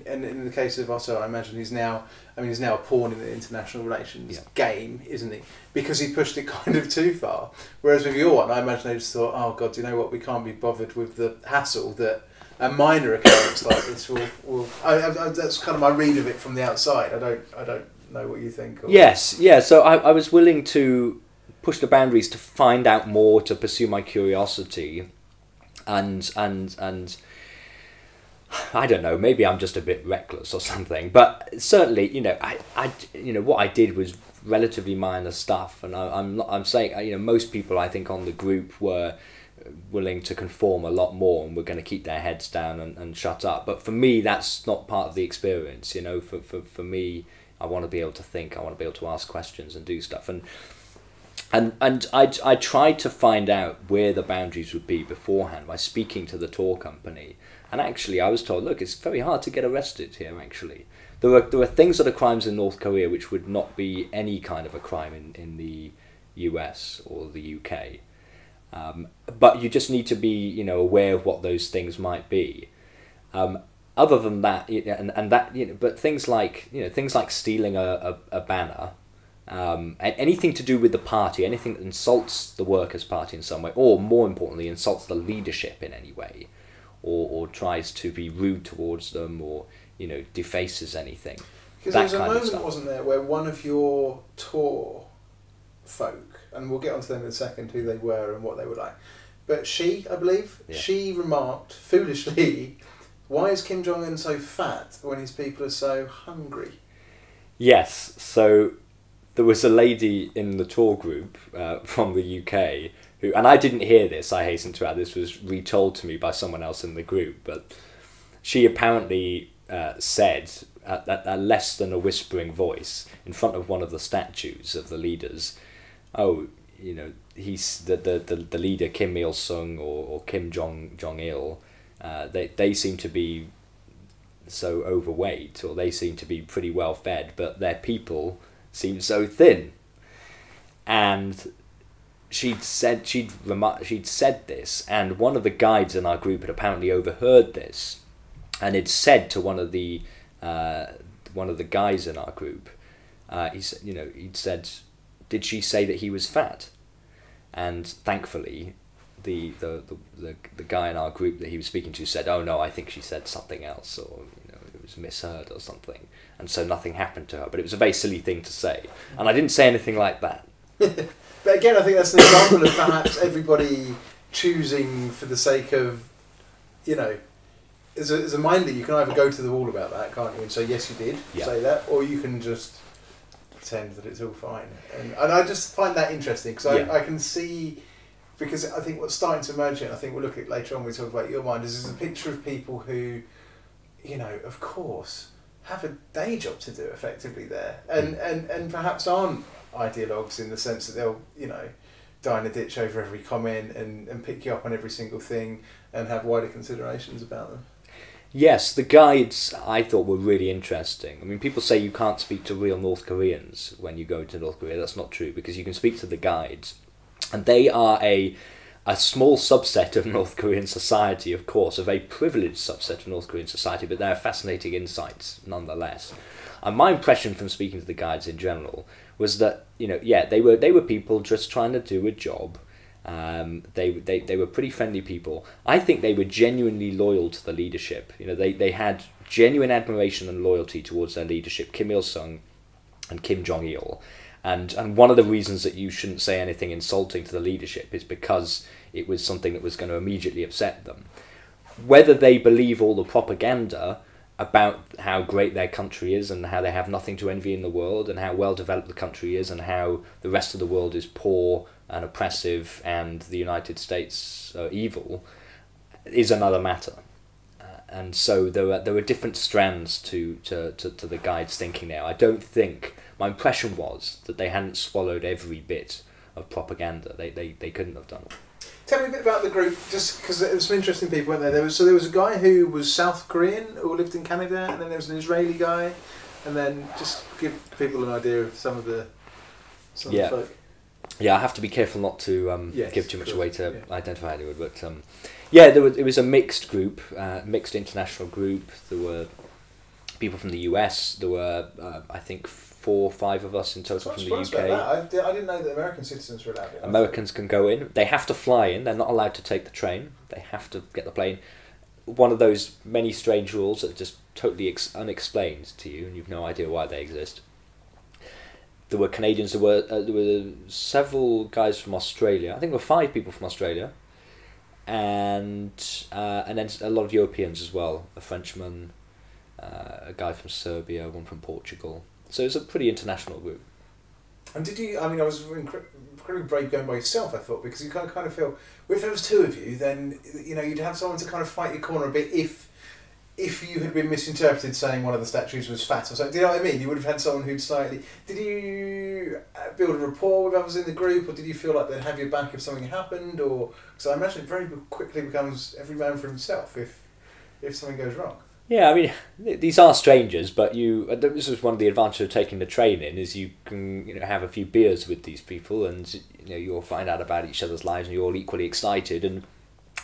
in the case of Otto, I imagine he's now a pawn in the international relations game, isn't he? Because he pushed it kind of too far. Whereas with your one, I imagine they just thought, oh God, do you know what? We can't be bothered with the hassle that a minor occurrence like this will. That's kind of my read of it from the outside. I don't know what you think. Or... Yes, yeah. So I was willing to push the boundaries to find out more, to pursue my curiosity, and. I don't know, maybe I'm just a bit reckless or something, but certainly, you know, I what I did was relatively minor stuff, and I'm saying, you know, most people I think on the group were willing to conform a lot more and were going to keep their heads down and shut up, but for me that's not part of the experience, you know. For me, I want to be able to think, I want to be able to ask questions and do stuff, and I tried to find out where the boundaries would be beforehand by speaking to the tour company. And actually, I was told, look, it's very hard to get arrested here, actually. There are things that are crimes in North Korea which would not be any kind of a crime in the US or the UK. But you just need to be, you know, aware of what those things might be. Other than that, you know, and that, you know, but things like stealing a banner, and anything to do with the party, anything that insults the Workers' Party in some way, or more importantly, insults the leadership in any way. Or tries to be rude towards them, or, you know, defaces anything. Because there was a moment, wasn't there, where one of your tour folk, and we'll get onto them in a second, who they were and what they were like, but she, I believe, she remarked foolishly, why is Kim Jong-un so fat when his people are so hungry? Yes, so there was a lady in the tour group from the UK. And I didn't hear this, I hasten to add, this was retold to me by someone else in the group, but she apparently said, at less than a whispering voice, in front of one of the statues of the leaders, oh, you know, he's the leader Kim Il-sung or Kim Jong-il, they seem to be so overweight, or they seem to be pretty well fed, but their people seem so thin. And... She'd said this, and one of the guides in our group had apparently overheard this, and had said to one of the guys in our group, he'd said, "Did she say that he was fat?" And thankfully, the guy in our group that he was speaking to said, "Oh no, I think she said something else," or, you know, was misheard or something, and so nothing happened to her. But it was a very silly thing to say, and I didn't say anything like that. But again, I think that's an example of perhaps everybody choosing for the sake of, you know, as a minder, you can either go to the wall about that, can't you, and say, yes, you did say that, or you can just pretend that it's all fine. And I just find that interesting, because I can see, because I think what's starting to emerge, and I think we'll look at later on, we talk about your mind, is a picture of people who, you know, of course, have a day job to do effectively there, and perhaps aren't ideologues in the sense that they'll, you know, die in a ditch over every comment and pick you up on every single thing and have wider considerations about them. Yes, the guides I thought were really interesting. I mean, people say you can't speak to real North Koreans when you go to North Korea. That's not true, because you can speak to the guides. And they are a small subset of North Korean society, of course, a very privileged subset of North Korean society, but they are fascinating insights nonetheless. And my impression from speaking to the guides in general was that, you know, yeah, they were people just trying to do a job. They were pretty friendly people. I think they were genuinely loyal to the leadership. You know, they had genuine admiration and loyalty towards their leadership, Kim Il-sung and Kim Jong-il. And one of the reasons that you shouldn't say anything insulting to the leadership is because it was something that was going to immediately upset them. Whether they believe all the propaganda about how great their country is and how they have nothing to envy in the world and how well developed the country is and how the rest of the world is poor and oppressive and the United States are evil is another matter. And so there were different strands to the guides' thinking there. I don't think, my impression was that they hadn't swallowed every bit of propaganda. They couldn't have done it. Tell me a bit about the group, just because there were some interesting people, weren't there? There was a guy who was South Korean, who lived in Canada, and then there was an Israeli guy, and then just give people an idea of some of the folk. Yeah, I have to be careful not to give too much away to identify anyone, but it was a mixed group, mixed international group. There were people from the US. There were, I think, 4 or 5 of us in total from the UK. I didn't know that American citizens were allowed in. Americans can go in. They have to fly in. They're not allowed to take the train. They have to get the plane. One of those many strange rules that are just totally unexplained to you, and you've no idea why they exist. There were Canadians. There were several guys from Australia. I think there were 5 people from Australia, and then a lot of Europeans as well. A Frenchman, a guy from Serbia, one from Portugal. So it's a pretty international group. And did you, I mean, I was incredibly brave going by yourself, I thought, because you kind of feel, well, if there was 2 of you, then, you know, you'd have someone to kind of fight your corner a bit if you had been misinterpreted saying one of the statues was fat or something. Do you know what I mean? You would have had someone who'd slightly... Did you build a rapport with others in the group, or did you feel like they'd have your back if something happened? Or because I imagine it very quickly becomes every man for himself if something goes wrong. Yeah, I mean, these are strangers, but this is one of the advantages of taking the train in, is you can, you know, have a few beers with these people, and you know, you'll find out about each other's lives, and you're all equally excited, and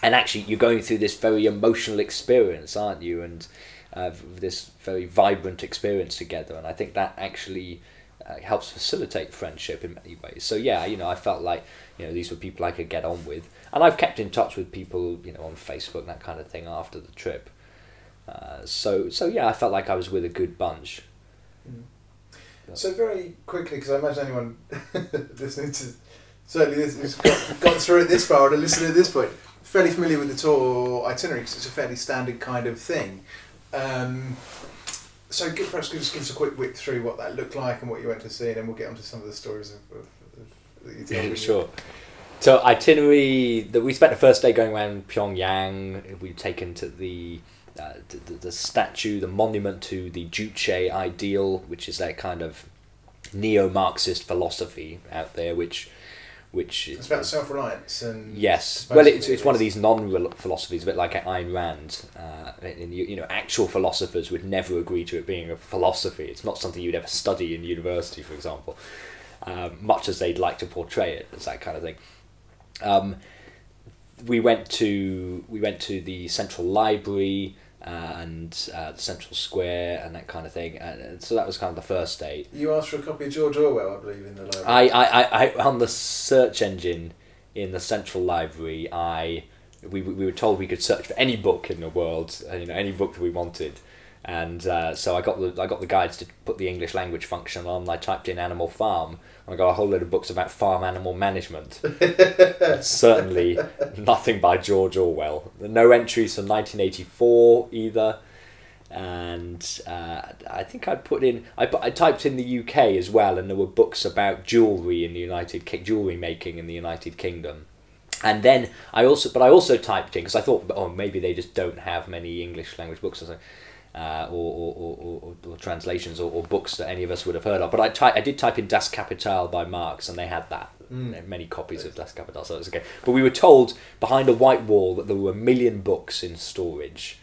actually you're going through this very emotional experience, aren't you? And this very vibrant experience together, and I think that actually helps facilitate friendship in many ways. So yeah, you know, I felt like, you know, these were people I could get on with, and I've kept in touch with people, you know, on Facebook and that kind of thing after the trip. So yeah, I felt like I was with a good bunch. Mm. So very quickly, because I imagine anyone listening to, certainly who's got through it this far and listening at this point, fairly familiar with the tour itinerary, because it's a fairly standard kind of thing. So perhaps just give us a quick whip through what that looked like and what you went to see, and then we'll get onto some of the stories that you told. Yeah, sure. So itinerary, we spent the first day going around Pyongyang. We've taken to the statue, the monument to the Juche ideal, which is that kind of neo-Marxist philosophy out there, which it's about self-reliance and yes, well, it's one of these non-philosophies, a bit like Ayn Rand. And you know, actual philosophers would never agree to it being a philosophy. It's not something you'd ever study in university, for example, much as they'd like to portray it as that kind of thing. We went to the Central Library and the Central Square and that kind of thing. So that was kind of the first day. You asked for a copy of George Orwell, I believe, in the library. I on the search engine in the Central Library, we were told we could search for any book in the world, you know, any book that we wanted. And so I got the guides to put the English language function on. I typed in Animal Farm, and I got a whole load of books about farm animal management. Certainly nothing by George Orwell. No entries from 1984 either. And I think I put in, I typed in the UK as well, and there were books about jewellery in the jewellery making in the United Kingdom. And then I also typed in, because I thought, oh, maybe they just don't have many English language books or something. Or translations or books that any of us would have heard of. But I did type in Das Kapital by Marx, and they had that. Many copies of Das Kapital, so it was okay. But we were told behind a white wall that there were 1 million books in storage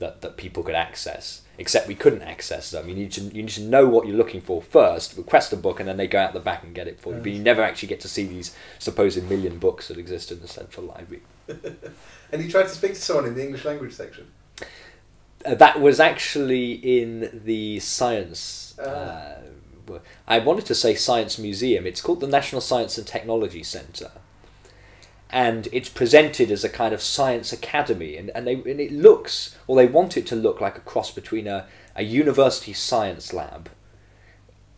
that people could access, except we couldn't access them. You need to know what you're looking for first, request a book, and then they go out the back and get it for you. But you never actually get to see these supposed 1 million books that exist in the central library. And you tried to speak to someone in the English language section? That was actually in the science, I wanted to say science museum. It's called the National Science and Technology Centre. And it's presented as a kind of science academy. And it looks, or they want it to look like a cross between a university science lab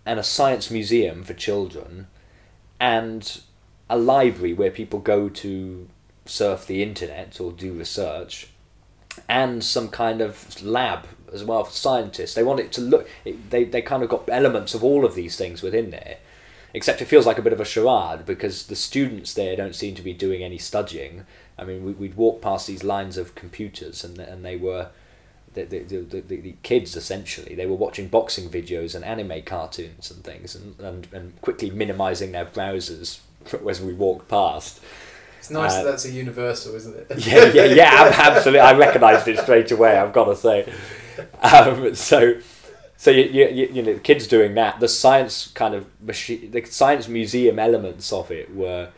and a science museum for children and a library where people go to surf the internet or do research. And some kind of lab as well for scientists. They want it to look... They kind of got elements of all of these things within there. Except it feels like a bit of a charade, because the students there don't seem to be doing any studying. I mean, we'd walk past these lines of computers, and they were... The kids, essentially, they were watching boxing videos and anime cartoons and things, and quickly minimising their browsers as we walked past. It's nice that that's a universal, isn't it? Yeah, absolutely. I recognised it straight away, I've got to say. So you know, the kids doing that, the science kind of machine, the science museum elements of it were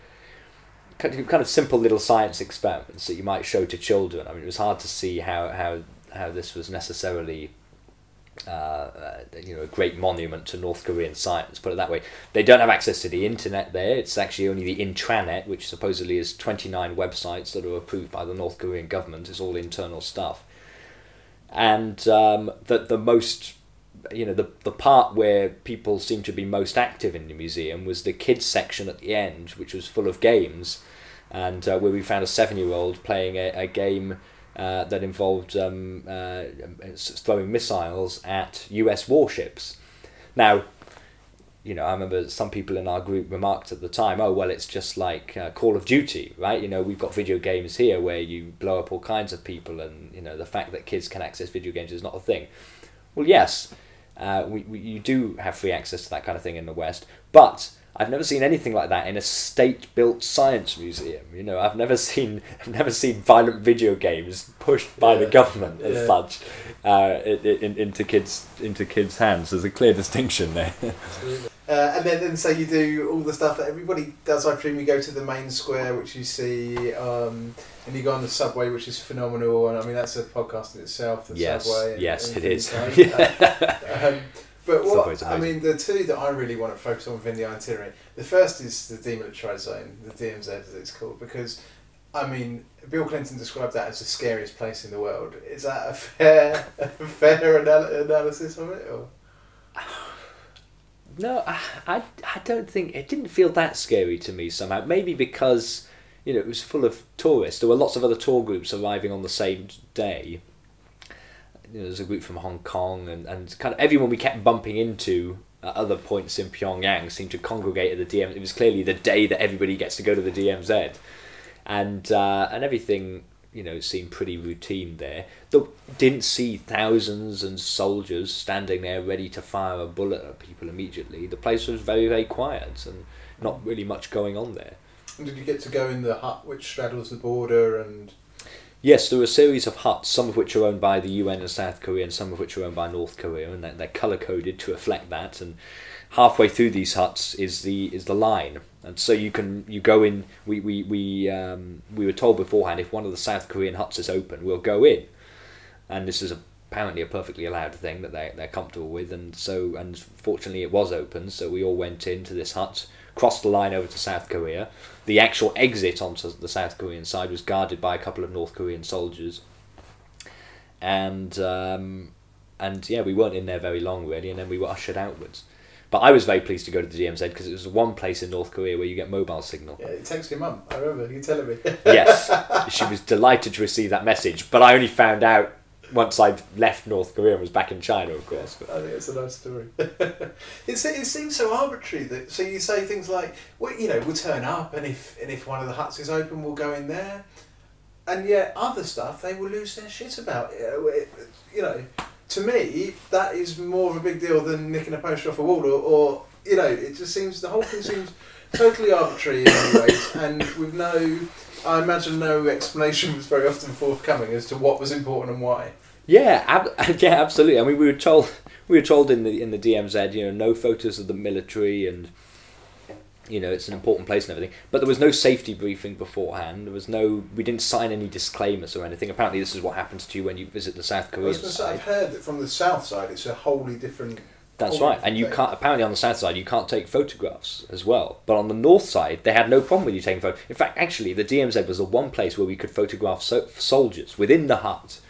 kind of simple little science experiments that you might show to children. I mean, it was hard to see how this was necessarily you know, a great monument to North Korean science, put it that way. They don't have access to the internet there. It's actually only the intranet, which supposedly is 29 websites that are approved by the North Korean government. It's all internal stuff. And the most, you know, the part where people seem to be most active in the museum was the kids section at the end, which was full of games, and where we found a 7-year-old playing a game that involved throwing missiles at US warships. Now, you know, I remember some people in our group remarked at the time, oh, well, it's just like Call of Duty, right? You know, we've got video games here where you blow up all kinds of people, and, you know, the fact that kids can access video games is not a thing. Well, yes, you do have free access to that kind of thing in the West, but I've never seen anything like that in a state-built science museum. You know, I've never seen violent video games pushed by the government as such into kids' hands. There's a clear distinction there. And then so you do all the stuff that everybody does. I presume you go to the main square, which you see, and you go on the subway, which is phenomenal. And I mean, that's a podcast in itself. The subway. Yes, it is. But what, I mean, the two that I really want to focus on within the itinerary, the first is the Demilitarized Zone, the DMZ as it's called, because, I mean, Bill Clinton described that as the scariest place in the world. Is that a fair analysis of it? Or? No, I don't think, it didn't feel that scary to me somehow. Maybe because, you know, it was full of tourists. There were lots of other tour groups arriving on the same day. You know, there's a group from Hong Kong, and kind of everyone we kept bumping into at other points in Pyongyang seemed to congregate at the DMZ. It was clearly the day that everybody gets to go to the DMZ, and everything, you know, seemed pretty routine there. Didn't see thousands and soldiers standing there ready to fire a bullet at people immediately. The place was very, very quiet and not really much going on there. And did you get to go in the hut which straddles the border and? Yes, there were a series of huts, some of which are owned by the UN and South Korea, and some of which are owned by North Korea, and they're colour-coded to reflect that. And halfway through these huts is the line, and so you go in. We were told beforehand, if one of the South Korean huts is open, we'll go in, and this is apparently a perfectly allowed thing that they're comfortable with. And so, and fortunately, it was open, so we all went into this hut, crossed the line over to South Korea. The actual exit onto the South Korean side was guarded by a couple of North Korean soldiers. And And yeah, we weren't in there very long really, and then we were ushered outwards. But I was very pleased to go to the DMZ because it was one place in North Korea where you get mobile signal. Yeah, it texted your mum, I remember, you telling me. Yes, she was delighted to receive that message, but I only found out once I'd left North Korea and was back in China, of course. But I think it's a nice story. It seems so arbitrary that, so you say things like, well, you know, we'll turn up and if one of the huts is open, we'll go in there. And yet other stuff, they will lose their shit about it, you know. To me, that is more of a big deal than nicking a poster off a wall, or you know, it just seems, the whole thing seems totally arbitrary in many ways, and with no, I imagine no explanation was very often forthcoming as to what was important and why. Yeah, yeah, absolutely. I mean, we were told in the DMZ, you know, no photos of the military, and you know, it's an important place and everything. But there was no safety briefing beforehand. There was no, we didn't sign any disclaimers or anything. Apparently this is what happens to you when you visit the South Korean side. I've heard that from the South side it's a wholly different... That's right. And you can't, apparently on the South side you can't take photographs as well. But on the North side they had no problem with you taking photos. In fact, actually the DMZ was the one place where we could photograph soldiers within the hut.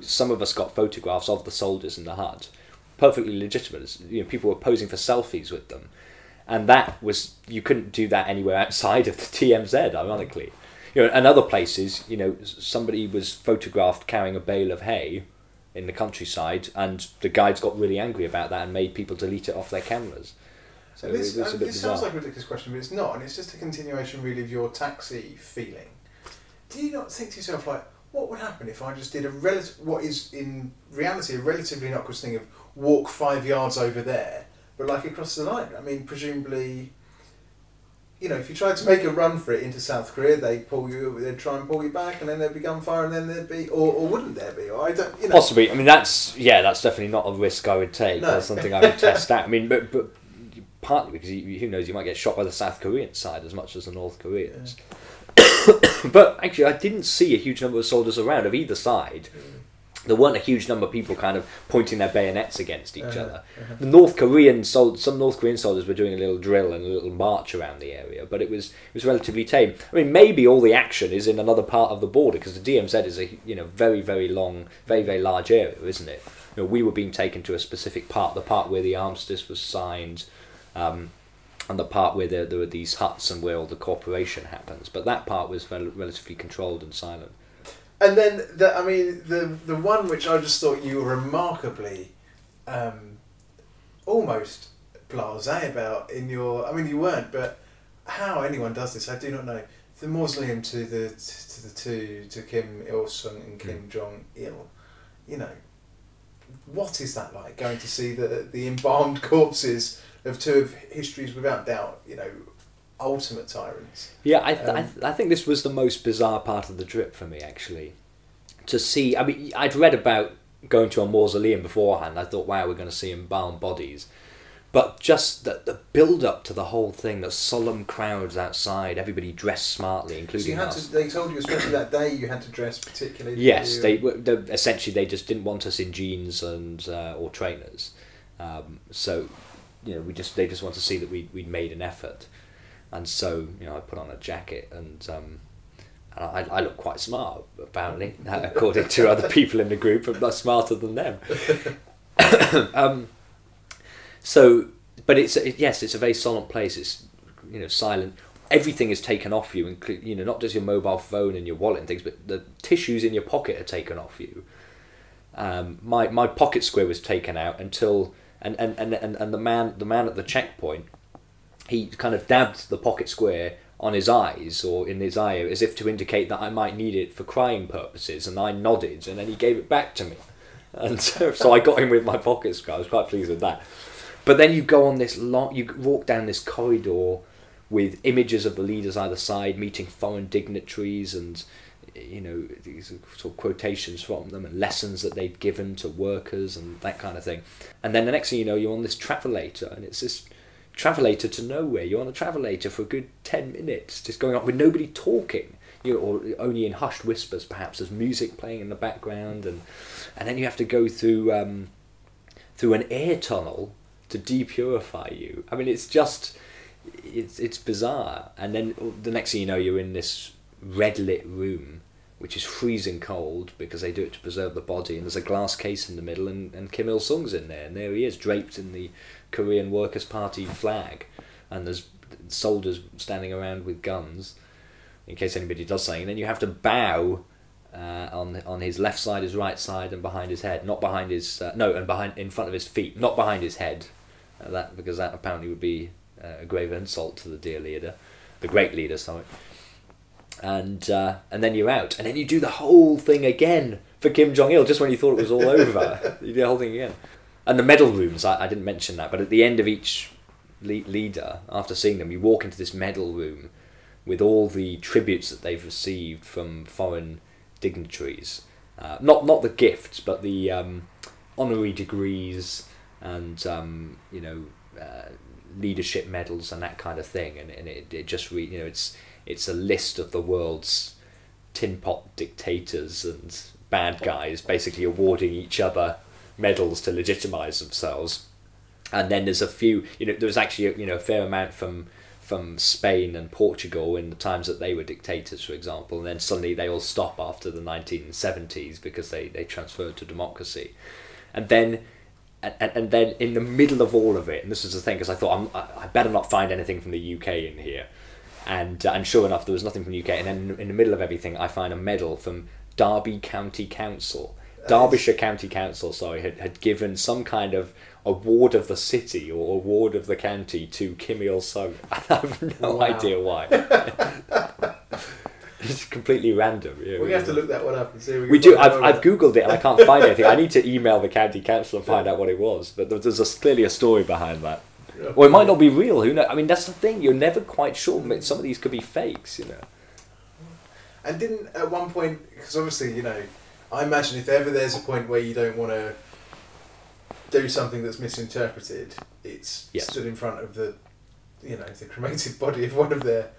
Some of us got photographs of the soldiers in the hut. Perfectly legitimate. You know, people were posing for selfies with them. And that was, you couldn't do that anywhere outside of the TMZ, ironically. You know, and other places, you know, somebody was photographed carrying a bale of hay in the countryside, and the guides got really angry about that and made people delete it off their cameras. So this sounds like a ridiculous question, but it's not, and it's just a continuation really of your taxi feeling. Do you not think to yourself, like, what would happen if I just did a what is in reality a relatively innocuous thing of walk 5 yards over there? But like across the line, I mean, presumably, you know, if you tried to make a run for it into South Korea, they'd pull you, they'd try and pull you back, and then there'd be gunfire, and then there'd be, or wouldn't there be? Or I don't, you know. Possibly. I mean, that's, yeah, that's definitely not a risk I would take. No. That's something I would test out. I mean, but partly because who knows, you might get shot by the South Korean side as much as the North Koreans. Yeah. But actually, I didn't see a huge number of soldiers around of either side. There weren't a huge number of people kind of pointing their bayonets against each other. The North Korean some North Korean soldiers were doing a little drill and a little march around the area, but it was relatively tame. I mean, maybe all the action is in another part of the border, because the DMZ is a, you know, very, very large area, isn't it? You know, we were being taken to a specific part, the part where the armistice was signed, and the part where there were these huts and where all the cooperation happens. But that part was relatively controlled and silent. And then, I mean, the one which I just thought you were remarkably almost blasé about in your... I mean, you weren't, but how anyone does this, I do not know. The mausoleum to Kim Il-sung and Kim Jong-il, you know, what is that like, going to see the embalmed corpses of two of history's, without doubt, you know, ultimate tyrants. Yeah, I think this was the most bizarre part of the trip for me, actually. To see, I mean, I'd read about going to a mausoleum beforehand. I thought, wow, we're going to see embalmed bodies. But just the build-up to the whole thing, the solemn crowds outside, everybody dressed smartly, including so you had us. They told you, especially that day, you had to dress particularly... Yes, they just didn't want us in jeans and or trainers. So, you know, they just wanted to see that we'd made an effort. And so, you know, I put on a jacket, and I look quite smart, apparently, according to other people in the group. I'm much smarter than them. So, but yes, it's a very solemn place. It's, you know, silent. Everything is taken off you, including, you know, not just your mobile phone and your wallet and things, but the tissues in your pocket are taken off you. My pocket square was taken out until, and the man at the checkpoint, he kind of dabbed the pocket square on his eyes, or in his eye, as if to indicate that I might need it for crying purposes, and I nodded, and then he gave it back to me. And so I got him with my pocket square. I was quite pleased with that. But then you go on this long... You walk down this corridor with images of the leaders either side, meeting foreign dignitaries, and, you know, these sort of quotations from them, and lessons that they'd given to workers, and that kind of thing. And then the next thing you know, you're on this travelator, and it's this... travelator to nowhere. You're on a travelator for a good 10 minutes, just going on with nobody talking, you know, or only in hushed whispers perhaps. There's music playing in the background, and then you have to go through an air tunnel to depurify you. I mean, it's just it's bizarre. And then the next thing you know, you're in this red lit room which is freezing cold because they do it to preserve the body, and there's a glass case in the middle, and Kim Il-sung's in there, and there he is draped in the Korean Workers' Party flag, and there's soldiers standing around with guns in case anybody does something, and then you have to bow on his left side, his right side, and behind his head, not behind his in front of his feet, not behind his head, that because that apparently would be a grave insult to the dear leader, the great leader, sorry. And then you're out, and then you do the whole thing again for Kim Jong-il just when you thought it was all over. You do the whole thing again. And the medal rooms, I didn't mention that, but at the end of each leader, after seeing them, you walk into this medal room with all the tributes that they've received from foreign dignitaries. Not the gifts, but the honorary degrees and you know, leadership medals and that kind of thing. And it just you know, it's a list of the world's tin pot dictators and bad guys basically awarding each other medals to legitimize themselves. And then there's a few, you know, there was actually a, you know, a fair amount from Spain and Portugal in the times that they were dictators, for example, and then suddenly they all stop after the 1970s because they transferred to democracy. And then and then in the middle of all of it, and this is the thing, because I thought I better not find anything from the UK in here. And sure enough, there was nothing from the UK. And then in the middle of everything, I find a medal from Derby County Council. Derbyshire County Council, sorry, had given some kind of award of the city or award of the county to Kim Il-sung. I have no idea why. It's completely random. Yeah, we have to look that one up and see. We do. I've Googled it and I can't find anything. I need to email the county council and find out what it was. But there's clearly a story behind that. Well, it might not be real. Who knows? I mean, that's the thing. You're never quite sure. Some of these could be fakes, you know. And didn't at one point, because obviously, you know, I imagine if ever there's a point where you don't want to do something that's misinterpreted, it's stood in front of the, you know, the cremated body of one of their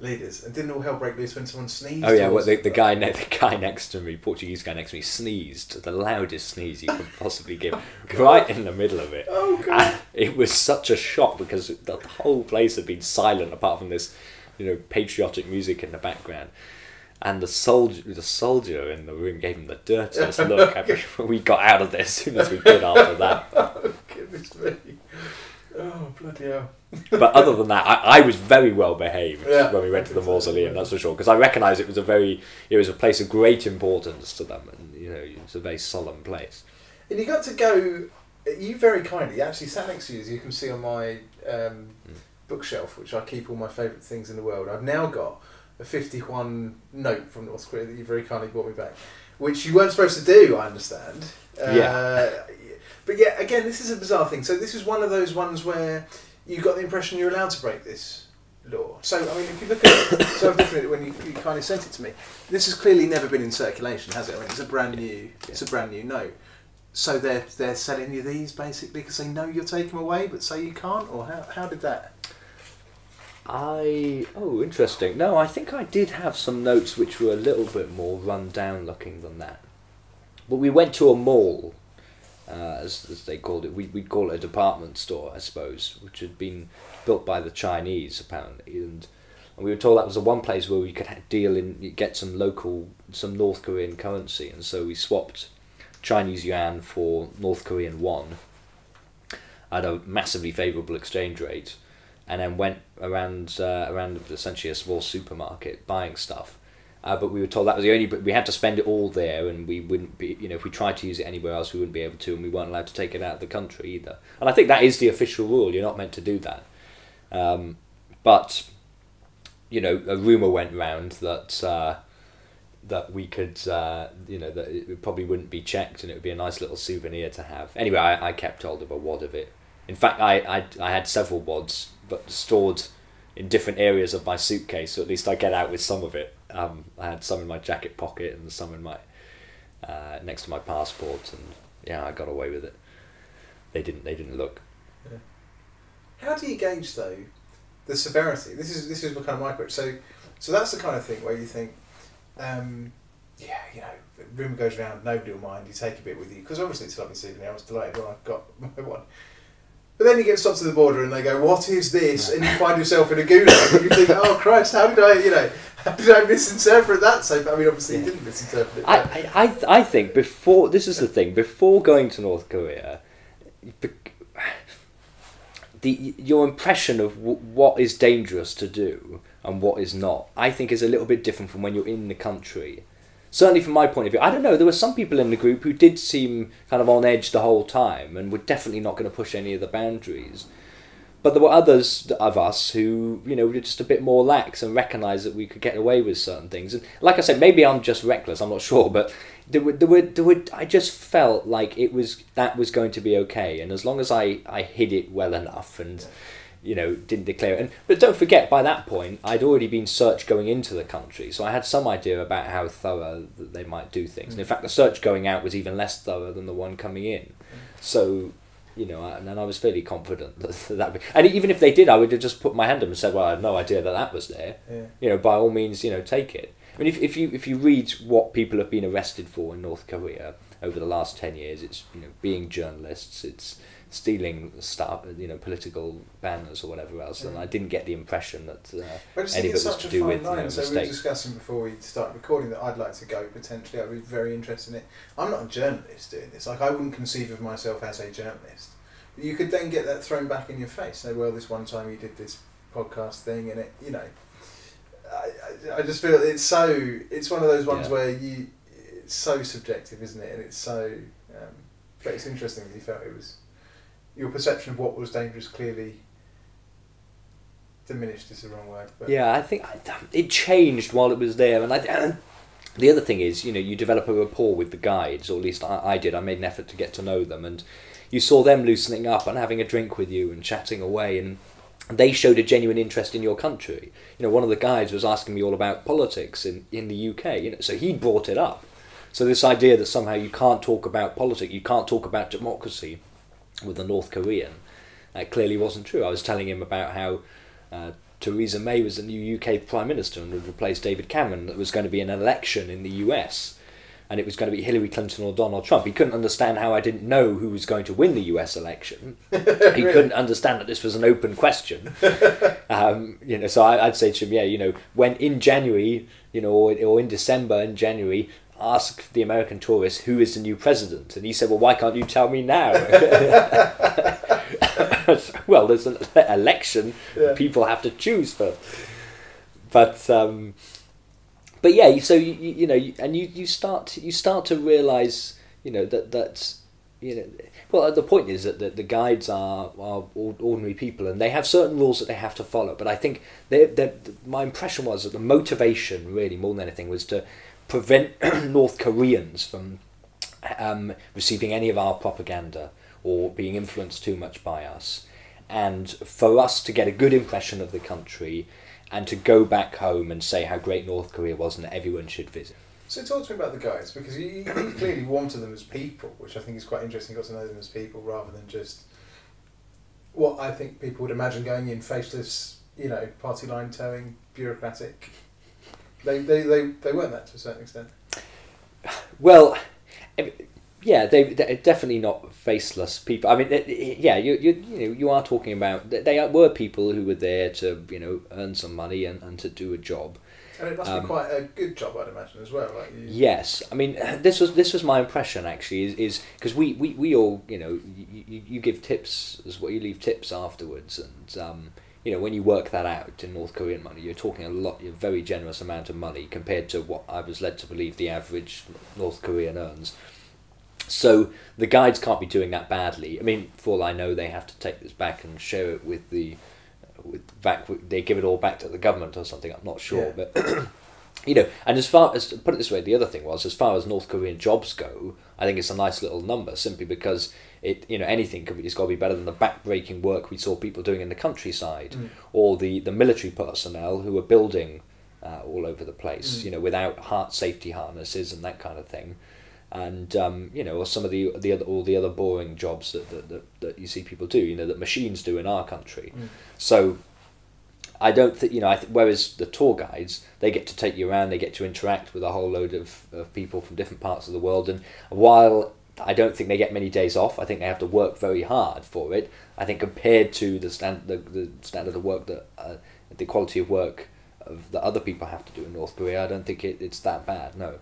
leaders. And didn't all hell break loose when someone sneezed? Oh yeah, well, the guy next to me, Portuguese guy next to me, sneezed the loudest sneeze you could possibly give, right in the middle of it. Oh god! And it was such a shock because the whole place had been silent apart from this, you know, patriotic music in the background. And the soldier in the room gave him the dirtiest look. I mean, we got out of there as soon as we could after that. Oh goodness me! Oh bloody hell! But other than that, I was very well behaved when we went to the mausoleum. That's for sure, because I recognised it was a place of great importance to them, and you know, it's a very solemn place. And you got to go. You very kindly actually sat next to you, as you can see on my bookshelf, which I keep all my favourite things in the world. I've now got a 51 note from North Korea that you very kindly brought me back, which you weren't supposed to do. I understand. But yeah, again, this is a bizarre thing. So this is one of those ones where you got the impression you're allowed to break this law. So, I mean, if you look at it, so I'm looking at it when you kind of sent it to me, this has clearly never been in circulation, has it? I mean, it's a brand new, it's a brand new note. So they're selling you these basically because they know you'll take them away, but say you can't, or how did that? Oh, interesting. No, I think I did have some notes which were a little bit more run down looking than that. But we went to a mall. As they called it, we'd call it a department store, I suppose, which had been built by the Chinese apparently, and we were told that was the one place where we could get some North Korean currency, and so we swapped Chinese yuan for North Korean won at a massively favourable exchange rate, and then went around essentially a small supermarket buying stuff. But we were told that was the only. But we had to spend it all there, and we wouldn't be. You know, if we tried to use it anywhere else, we wouldn't be able to, and we weren't allowed to take it out of the country either. And I think that is the official rule. You're not meant to do that. But you know, a rumor went round that that we could, you know, that it probably wouldn't be checked, and it would be a nice little souvenir to have. Anyway, I kept hold of a wad of it. In fact, I had several wads, but stored in different areas of my suitcase, so at least I get out with some of it. I had some in my jacket pocket and some in my next to my passport, and yeah, I got away with it. They didn't look. Yeah. How do you gauge though the severity? This is kind of my question. So that's the kind of thing where you think, yeah, you know, rumour goes around, nobody will mind. You take a bit with you because obviously it's a lovely souvenir. I was delighted when I got my one. But then you get stopped to the border and they go, what is this? And you find yourself in a gulag and you think, oh Christ, how did I, you know, how did I misinterpret that? So, I mean, obviously you didn't misinterpret it. I think before, this is the thing, before going to North Korea, your impression of what is dangerous to do and what is not, I think is a little bit different from when you're in the country. Certainly from my point of view, I don't know, there were some people in the group who did seem kind of on edge the whole time and were definitely not going to push any of the boundaries. But there were others of us who, you know, were just a bit more lax and recognised that we could get away with certain things. And like I said, maybe I'm just reckless, I'm not sure, but I just felt like it was, that was going to be okay. And as long as I hid it well enough and, you know, didn't declare it. And, but don't forget, by that point, I'd already been searched going into the country, so I had some idea about how thorough they might do things. And in fact, the search going out was even less thorough than the one coming in. So, you know, and I was fairly confident that and even if they did, I would have just put my hand up and said, well, I had no idea that that was there. Yeah. You know, by all means, you know, take it. I mean, if you read what people have been arrested for in North Korea over the last 10 years, it's, you know, being journalists, it's stealing stuff, you know, political banners or whatever else, and I didn't get the impression that any of it was to do with mistakes. So we were discussing before we started recording that I'd like to go potentially. I'd be very interested in it. I'm not a journalist doing this. Like, I wouldn't conceive of myself as a journalist. But you could then get that thrown back in your face. Say, well, this one time you did this podcast thing, and it, you know, I just feel it's so. It's one of those ones where you. It's so subjective, isn't it? And it's so. But it's interesting that you felt it was. Your perception of what was dangerous clearly diminished is the wrong word. But yeah, I think it changed while it was there. And the other thing is, you know, you develop a rapport with the guides, or at least I did. I made an effort to get to know them. And you saw them loosening up and having a drink with you and chatting away. And they showed a genuine interest in your country. You know, one of the guides was asking me all about politics in the UK. You know, so he brought it up. So this idea that somehow you can't talk about politics, you can't talk about democracy with the North Korean, that clearly wasn't true. I was telling him about how Theresa May was the new UK Prime Minister and would replace David Cameron, that was going to be an election in the US, and it was going to be Hillary Clinton or Donald Trump. He couldn't understand how I didn't know who was going to win the US election. He couldn't understand that this was an open question. You know, so I'd say to him, yeah, you know, when in January, you know, or in December and January, ask the American tourist who is the new president, and he said, well, why can't you tell me now? Well, there's an election, people have to choose first. But yeah, so you know, and you start to realize, you know, that's, you know, well, the point is that the guides are ordinary people, and they have certain rules that they have to follow. But I think my impression was that the motivation, really, more than anything, was to prevent North Koreans from receiving any of our propaganda or being influenced too much by us, and for us to get a good impression of the country and to go back home and say how great North Korea was and that everyone should visit. So talk to me about the guides, because you clearly wanted them as people, which I think is quite interesting. You got to know them as people rather than just what I think people would imagine going in, faceless, you know, party line towing, bureaucratic. They weren't that to a certain extent. Well, yeah, they're definitely not faceless people. I mean, yeah, you are talking about, they were people who were there to, you know, earn some money and to do a job. And it must be quite a good job, I'd imagine, as well. Like you... Yes, I mean, this was my impression, actually, is because we all, you know, you give tips as well, you leave tips afterwards, and. You know, when you work that out in North Korean money, you're talking a very generous amount of money compared to what I was led to believe the average North Korean earns. So the guides can't be doing that badly. I mean, for all I know, they have to take this back and share it with the, they give it all back to the government or something. I'm not sure, yeah. But you know, and as far as, put it this way, the other thing was, as far as North Korean jobs go, I think it's a nice little number, simply because it, you know, anything could be, it's got to be better than the backbreaking work we saw people doing in the countryside, or the military personnel who were building all over the place, you know, without safety harnesses and that kind of thing, and you know, or some of all the other boring jobs that you see people do, you know, that machines do in our country. So. I don't think, you know, whereas the tour guides, they get to take you around, they get to interact with a whole load of people from different parts of the world, and while I don't think they get many days off. I think they have to work very hard for it. I think compared to the standard of work that the quality of work of that other people have to do in North Korea, I don't think it's that bad. No.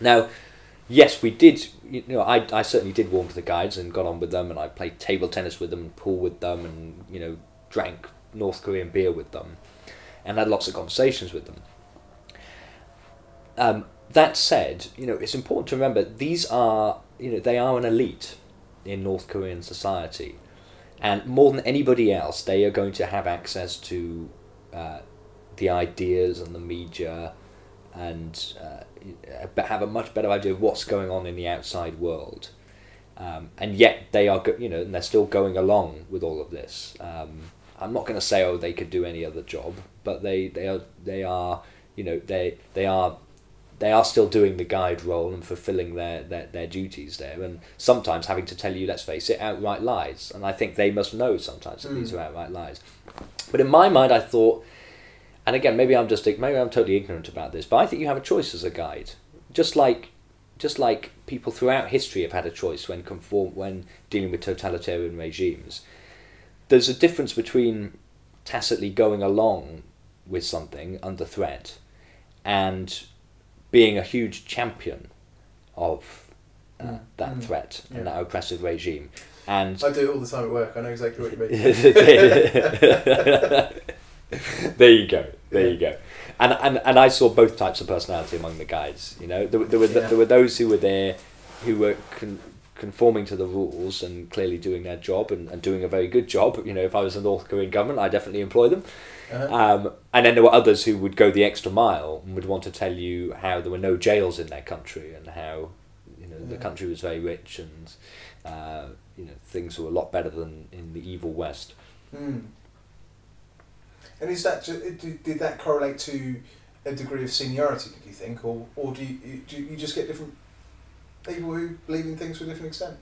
Now, yes, we did. You know, I certainly did warm to the guides and got on with them, and I played table tennis with them, and pool with them, and you know, drank North Korean beer with them, and had lots of conversations with them. That said, you know, it's important to remember these are, you know, they are an elite in North Korean society, and more than anybody else, they are going to have access to the ideas and the media, and have a much better idea of what's going on in the outside world, and yet they are, you know, and they're still going along with all of this. I'm not going to say, oh, they could do any other job, but they are, you know, they are still doing the guide role and fulfilling their duties there, and sometimes having to tell you, let's face it, outright lies. And I think they must know sometimes that these are outright lies. But in my mind, I thought, and again, maybe I'm totally ignorant about this, but I think you have a choice as a guide, just like people throughout history have had a choice when dealing with totalitarian regimes. There's a difference between tacitly going along with something under threat and being a huge champion of that threat and that oppressive regime. And I do it all the time at work. I know exactly what you mean. There you go. And I saw both types of personality among the guides. You know, there were those who were there who were conforming to the rules and clearly doing their job and doing a very good job. You know, if I was the North Korean government, I'd definitely employ them. And then there were others who would go the extra mile and would want to tell you how there were no jails in their country and how, you know, the country was very rich and you know, things were a lot better than in the evil West. And is that did that correlate to a degree of seniority, did you think, or do you just get different people who believe in things to a different extent?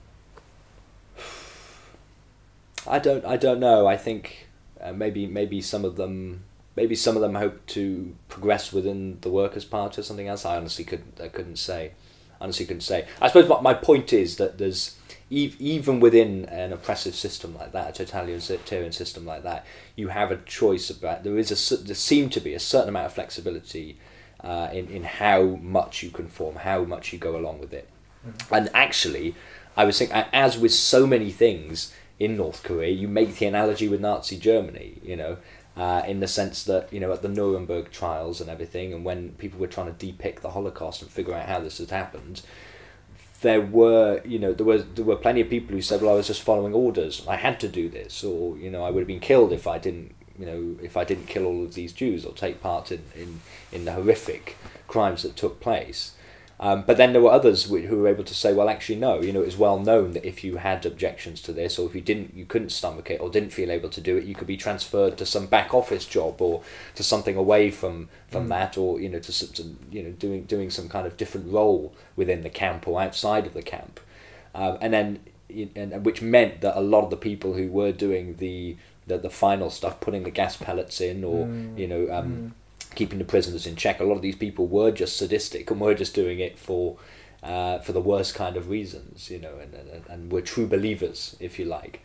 I don't know. I think maybe some of them hope to progress within the Workers' Party or something else. I honestly couldn't say. I suppose my point is that there's even within an oppressive system like that, a totalitarian system like that, you have a choice about. There seemed to be a certain amount of flexibility in how much you conform, how much you go along with it. And actually, I was thinking, as with so many things in North Korea, you make the analogy with Nazi Germany, you know, in the sense that, you know, at the Nuremberg trials and everything, and when people were trying to depict the Holocaust and figure out how this had happened, there were plenty of people who said, well, I was just following orders, I had to do this, or, you know, I would have been killed if I didn't, you know, if I didn't kill all of these Jews or take part in the horrific crimes that took place. But then there were others who were able to say, well, actually, no, you know, it's well known that if you had objections to this, or if you didn't, you couldn't stomach it or didn't feel able to do it, you could be transferred to some back office job or to something away from that, or, you know, to you know, doing some kind of different role within the camp or outside of the camp. And which meant that a lot of the people who were doing the final stuff, putting the gas pellets in, or, you know, keeping the prisoners in check, a lot of these people were just sadistic and were just doing it for the worst kind of reasons, you know, and were true believers, if you like.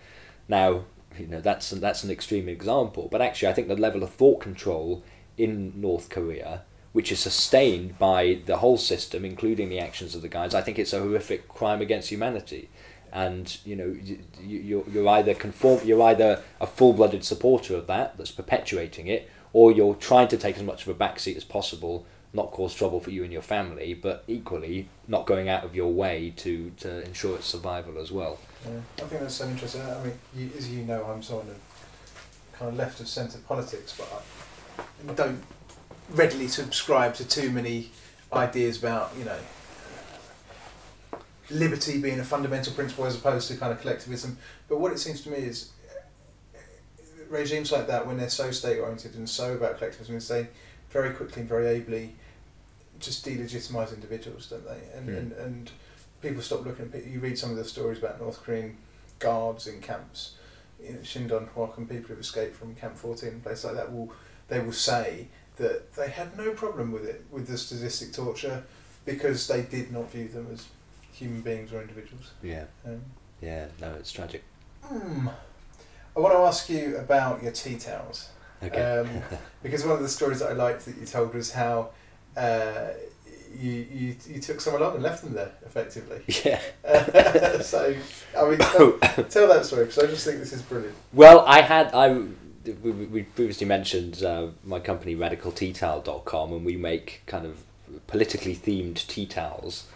Now, you know, that's an extreme example, but actually I think the level of thought control in North Korea, which is sustained by the whole system, including the actions of the guys, I think it's a horrific crime against humanity. And, you know, you're either a full-blooded supporter of that's perpetuating it, or you're trying to take as much of a backseat as possible, not cause trouble for you and your family, but equally not going out of your way to ensure its survival as well. Yeah, I think that's so interesting. I mean, as you know, I'm someone of kind of left of centre politics, but I don't readily subscribe to too many ideas about, you know, liberty being a fundamental principle as opposed to kind of collectivism. But what it seems to me is regimes like that, when they're so state-oriented and so about collectivism, they very quickly and very ably just delegitimise individuals, don't they? And people stop looking at. You read some of the stories about North Korean guards in camps, you know, Shindan Hwak, and people who've escaped from Camp 14 and places like that, they will say that they had no problem with it, with the sadistic torture, because they did not view them as human beings or individuals. Yeah. Yeah, no, it's tragic. I want to ask you about your tea towels. Okay. Because one of the stories that I liked that you told was how you took some along and left them there, effectively. Yeah. So, I mean, tell that story, because I just think this is brilliant. Well, we previously mentioned my company, RadicalTeaTowel.com, and we make kind of politically themed tea towels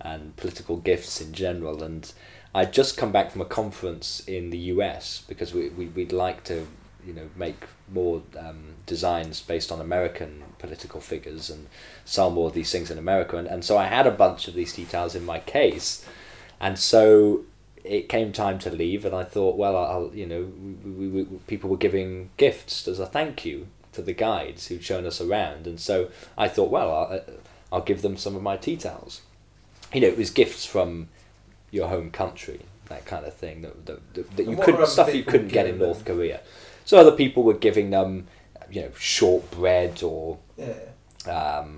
and political gifts in general. And I'd just come back from a conference in the US, because we'd like to, you know, make more designs based on American political figures and sell more of these things in America. And so I had a bunch of these tea towels in my case. And so it came time to leave, and I thought, well, people were giving gifts as a thank you to the guides who'd shown us around. And so I thought, well, I'll give them some of my tea towels. You know, it was gifts from your home country, that kind of thing, that you couldn't, stuff you couldn't get in North Korea. So other people were giving them, you know, shortbread or, what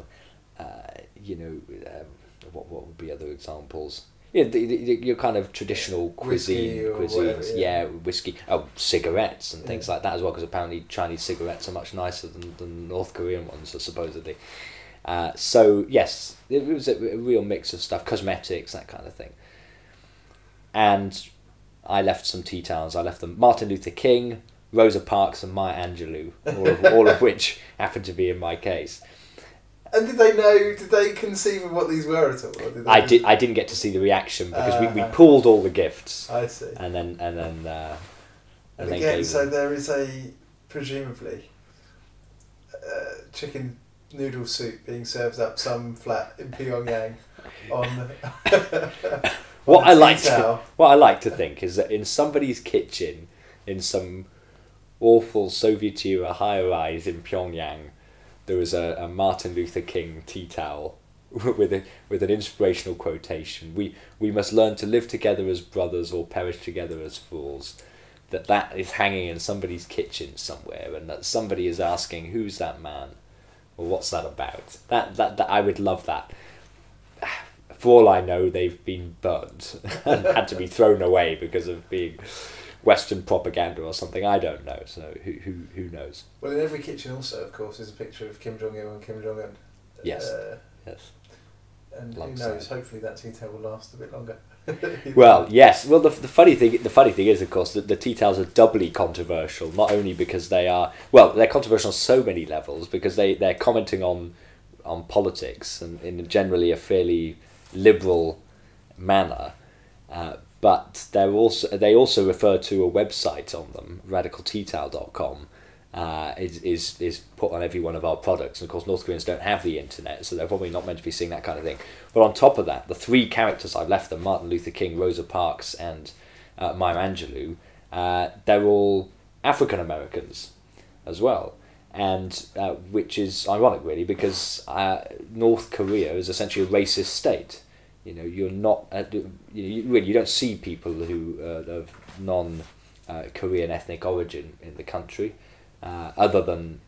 would be other examples? Yeah, your kind of traditional cuisines, whiskey, cigarettes and things like that as well, because apparently Chinese cigarettes are much nicer than North Korean ones, supposedly. So yes, it was a real mix of stuff, cosmetics, that kind of thing. And I left some tea towels. I left them Martin Luther King, Rosa Parks and Maya Angelou, all of which happened to be in my case. And did they know, did they conceive of what these were at all? Or did they I didn't get to see the reaction because we pulled all the gifts. I see. And then again, so there is presumably chicken noodle soup being served up some flat in Pyongyang on the What I like to think is that in somebody's kitchen in some awful Soviet era high rise in Pyongyang, there was a Martin Luther King tea towel with an inspirational quotation. We must learn to live together as brothers or perish together as fools. That is hanging in somebody's kitchen somewhere, and that somebody is asking, who's that man? Or what's that about? That I would love that. For all I know, they've been burned and had to be thrown away because of being Western propaganda or something. I don't know, so who knows? Well, in every kitchen also, of course, is a picture of Kim Jong-il and Kim Jong-un. Yes, yes. And who knows, hopefully that tea towel will last a bit longer. Well, yes. Well, the funny thing is, of course, that the tea towels are doubly controversial, not only because they're controversial on so many levels, because they're commenting on politics and in generally a fairly liberal manner, but they also refer to a website on them, RadicalTeaTowel.com, is put on every one of our products. And of course, North Koreans don't have the internet, so they're probably not meant to be seeing that kind of thing. But on top of that, the three characters I've left them, Martin Luther King, Rosa Parks, and Maya Angelou, they're all African Americans as well. And which is ironic, really, because North Korea is essentially a racist state. You know, you're not you don't see people who of non-Korean ethnic origin in the country, other than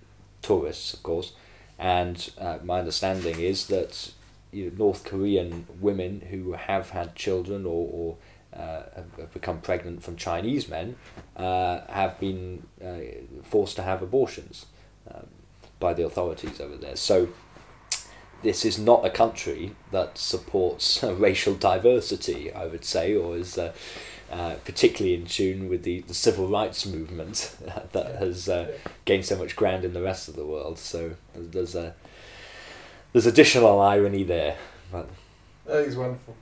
tourists, of course. And my understanding is that North Korean women who have had children or have become pregnant from Chinese men have been forced to have abortions by the authorities over there. So this is not a country that supports racial diversity, I would say, or is particularly in tune with the civil rights movement that has gained so much ground in the rest of the world. So there's additional irony there. But that is wonderful.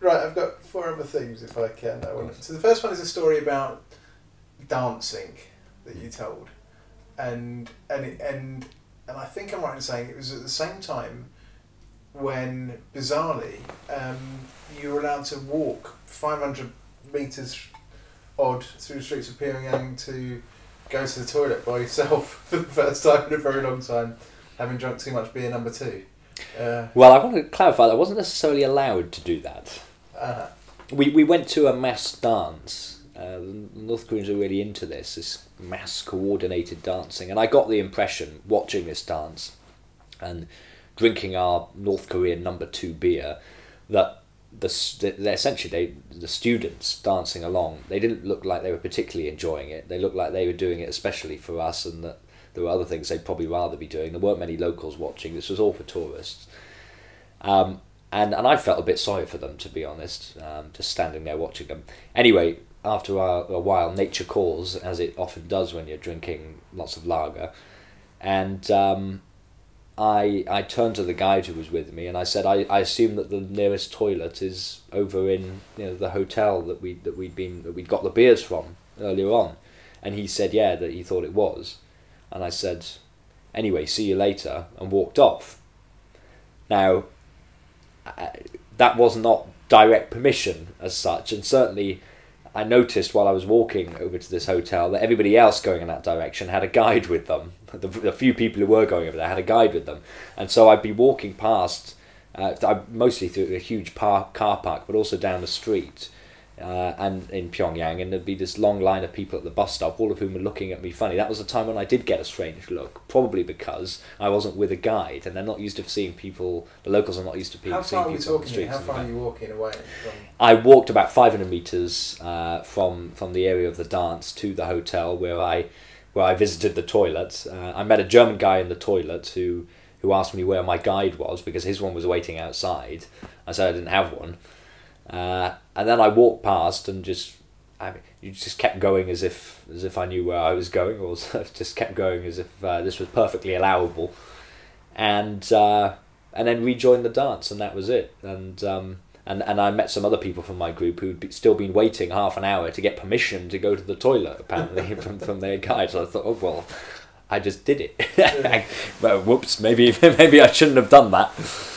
Right, I've got four other things, if I can. So the first one is a story about dancing that you told. And I think I'm right in saying it was at the same time when, bizarrely, you were allowed to walk 500 metres odd through the streets of Pyongyang to go to the toilet by yourself for the first time in a very long time, having drunk too much beer #2. Well, I want to clarify that I wasn't necessarily allowed to do that. We went to a mass dance. North Koreans are really into this mass coordinated dancing, and I got the impression watching this dance and drinking our North Korean No. 2 beer, that the students dancing along, they didn't look like they were particularly enjoying it. They looked like they were doing it especially for us, and that there were other things they'd probably rather be doing. There weren't many locals watching. This was all for tourists. And I felt a bit sorry for them, to be honest, just standing there watching them. Anyway, after a while, nature calls, as it often does when you're drinking lots of lager. And I turned to the guide who was with me, and I said, I assume that the nearest toilet is over in the hotel that we'd got the beers from earlier on. And he said, yeah, that he thought it was. And I said, anyway, see you later, and walked off. Now, that was not direct permission as such, and certainly I noticed while I was walking over to this hotel that everybody else going in that direction had a guide with them. The few people who were going over there had a guide with them, and so I'd be walking past, mostly through a huge car park, but also down the street, and in Pyongyang, and there'd be this long line of people at the bus stop, all of whom were looking at me funny. That was the time when I did get a strange look, probably because I wasn't with a guide, and they're not used to seeing people. The locals are not used to people seeing people on the streets. How far are you walking away from? I walked about 500 meters from the area of the dance to the hotel where I visited the toilet. I met a German guy in the toilet who asked me where my guide was, because his one was waiting outside. I said I didn't have one. And then I walked past and just kept going as if I knew where I was going, or just kept going as if this was perfectly allowable, and then rejoined the dance, and that was it. And I met some other people from my group who'd still been waiting half an hour to get permission to go to the toilet, apparently, from their guide. So I thought, oh well, I just did it. Well, whoops, maybe I shouldn't have done that.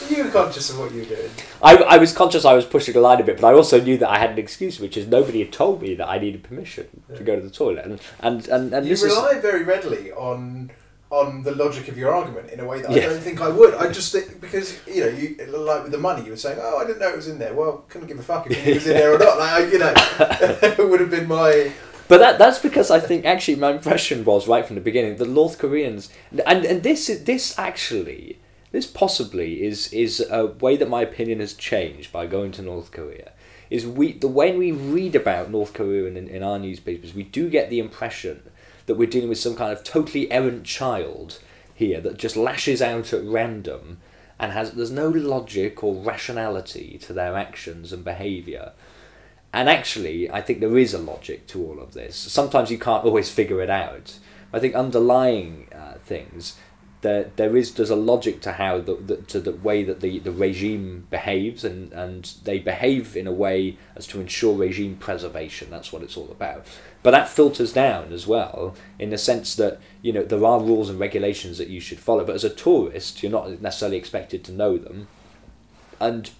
You were conscious of what you were doing. I was conscious I was pushing a line a bit, but I also knew that I had an excuse, which is nobody had told me that I needed permission to go to the toilet. And you rely very readily on the logic of your argument in a way that I don't think I would. I just think, because, like with the money, you were saying, oh, I didn't know it was in there. Well, couldn't give a fuck if it was in there or not. Like, it would have been my... But that's because I think actually my impression was right from the beginning that North Koreans and this possibly is a way that my opinion has changed by going to North Korea is when we read about North Korea in our newspapers, we do get the impression that we're dealing with some kind of totally errant child here that just lashes out at random and there's no logic or rationality to their actions and behaviour. And actually, I think there is a logic to all of this. Sometimes you can't always figure it out. I think underlying things, there's a logic to how the way that the regime behaves, and they behave in a way as to ensure regime preservation. That's what it's all about. But that filters down as well, in the sense that there are rules and regulations that you should follow. But as a tourist, you're not necessarily expected to know them. And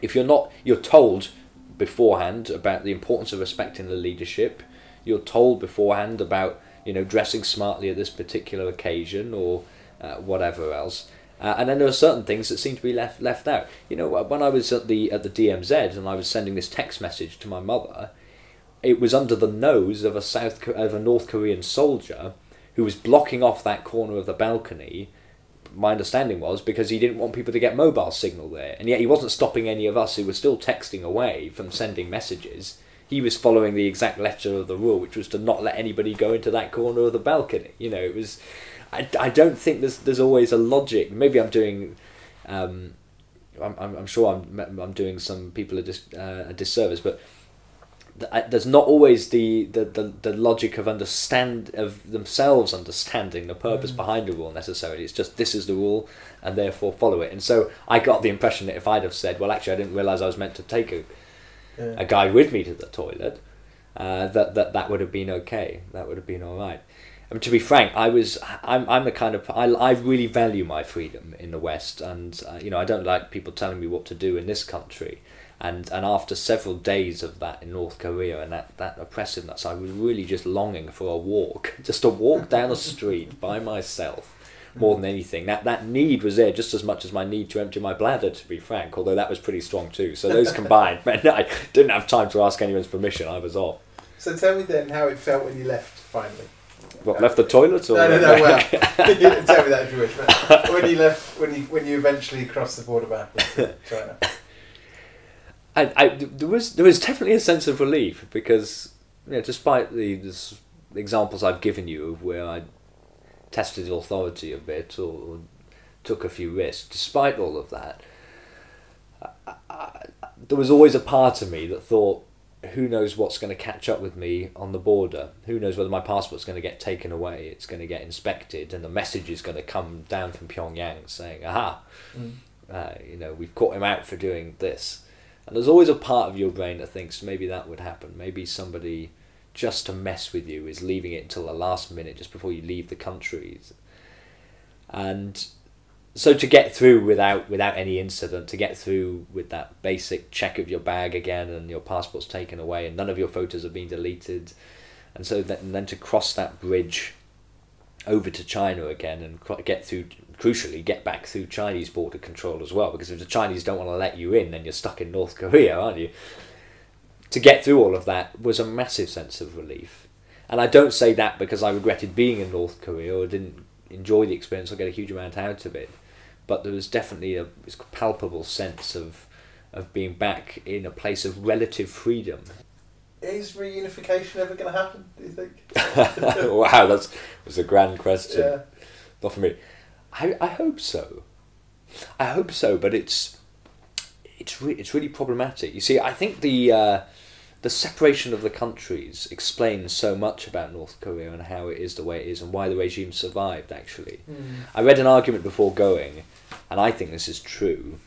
if you're not, you're told beforehand about the importance of respecting the leadership. You're told beforehand about dressing smartly at this particular occasion, or whatever else. And then there are certain things that seem to be left out. When I was at the DMZ and I was sending this text message to my mother, it was under the nose of a North Korean soldier who was blocking off that corner of the balcony. My understanding was because he didn't want people to get mobile signal there, and yet he wasn't stopping any of us who were still texting away from sending messages. He was following the exact letter of the rule, which was to not let anybody go into that corner of the balcony. It was. I don't think there's always a logic. Maybe I'm doing. I'm sure I'm doing some people a disservice, but there's not always the logic of themselves understanding the purpose behind the rule necessarily. It's just, this is the rule and therefore follow it. And so I got the impression that if I'd have said, well, actually I didn't realise I was meant to take a guy with me to the toilet, that would have been okay. That would have been all right. I mean, to be frank, I'm the kind of, I really value my freedom in the West, and I don't like people telling me what to do in this country. And after several days of that in North Korea and that oppressiveness, I was really just longing for a walk down a street by myself, more than anything. That need was there just as much as my need to empty my bladder, to be frank, although that was pretty strong too. So those combined, but I didn't have time to ask anyone's permission. I was off. So tell me then how it felt when you left, finally. What, left the toilet? Or no. Well, you can tell me that if you wish. But when you eventually crossed the border back to China, there was definitely a sense of relief, because despite the examples I've given you of where I tested authority a bit or took a few risks, despite all of that, there was always a part of me that thought, who knows what's going to catch up with me on the border? Who knows whether my passport's going to get taken away, it's going to get inspected, and the message is going to come down from Pyongyang saying, aha, we've caught him out for doing this. And there's always a part of your brain that thinks maybe that would happen. Maybe somebody, just to mess with you, is leaving it until the last minute, just before you leave the country. And so to get through without any incident, to get through with that basic check of your bag again and your passport's taken away and none of your photos have been deleted, and so then to cross that bridge over to China again and get through, crucially, get back through Chinese border control as well, because if the Chinese don't want to let you in, then you're stuck in North Korea, aren't you? To get through all of that was a massive sense of relief. And I don't say that because I regretted being in North Korea or didn't enjoy the experience or get a huge amount out of it. But there was definitely a palpable sense of being back in a place of relative freedom. Is reunification ever going to happen, do you think? Wow, that's a grand question. Yeah. Not for me. I hope so. I hope so, but it's really problematic. You see, I think the separation of the countries explains so much about North Korea and how it is the way it is and why the regime survived, actually. I read an argument before going, and I think this is true,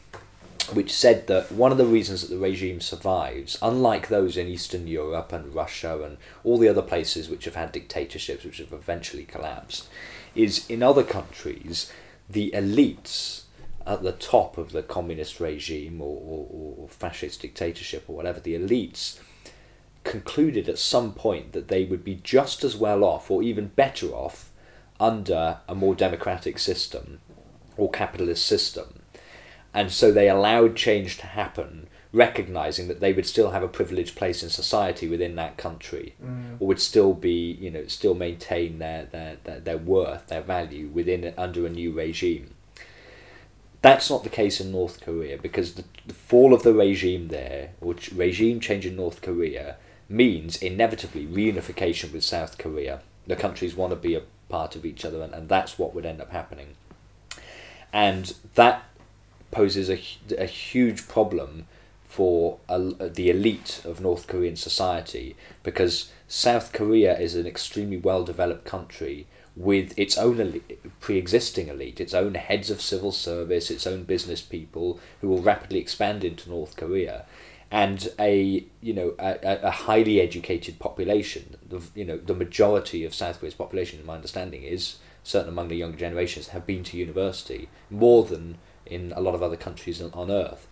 which said that one of the reasons that the regime survives, unlike those in Eastern Europe and Russia and all the other places which have had dictatorships which have eventually collapsed, is in other countries, the elites at the top of the communist regime or fascist dictatorship or whatever, the elites concluded at some point that they would be just as well off or even better off under a more democratic system or capitalist system. And so they allowed change to happen, recognising that they would still have a privileged place in society within that country, or would still be, still maintain their worth, their value under a new regime. That's not the case in North Korea, because the fall of the regime there, or regime change in North Korea, means inevitably reunification with South Korea. The countries want to be a part of each other, and that's what would end up happening. And that poses a huge problem for the elite of North Korean society, because South Korea is an extremely well-developed country with its own pre-existing elite, its own heads of civil service, its own business people who will rapidly expand into North Korea, and a highly educated population. The majority of South Korea's population, in my understanding, is certainly among the younger generations, have been to university more than in a lot of other countries on earth.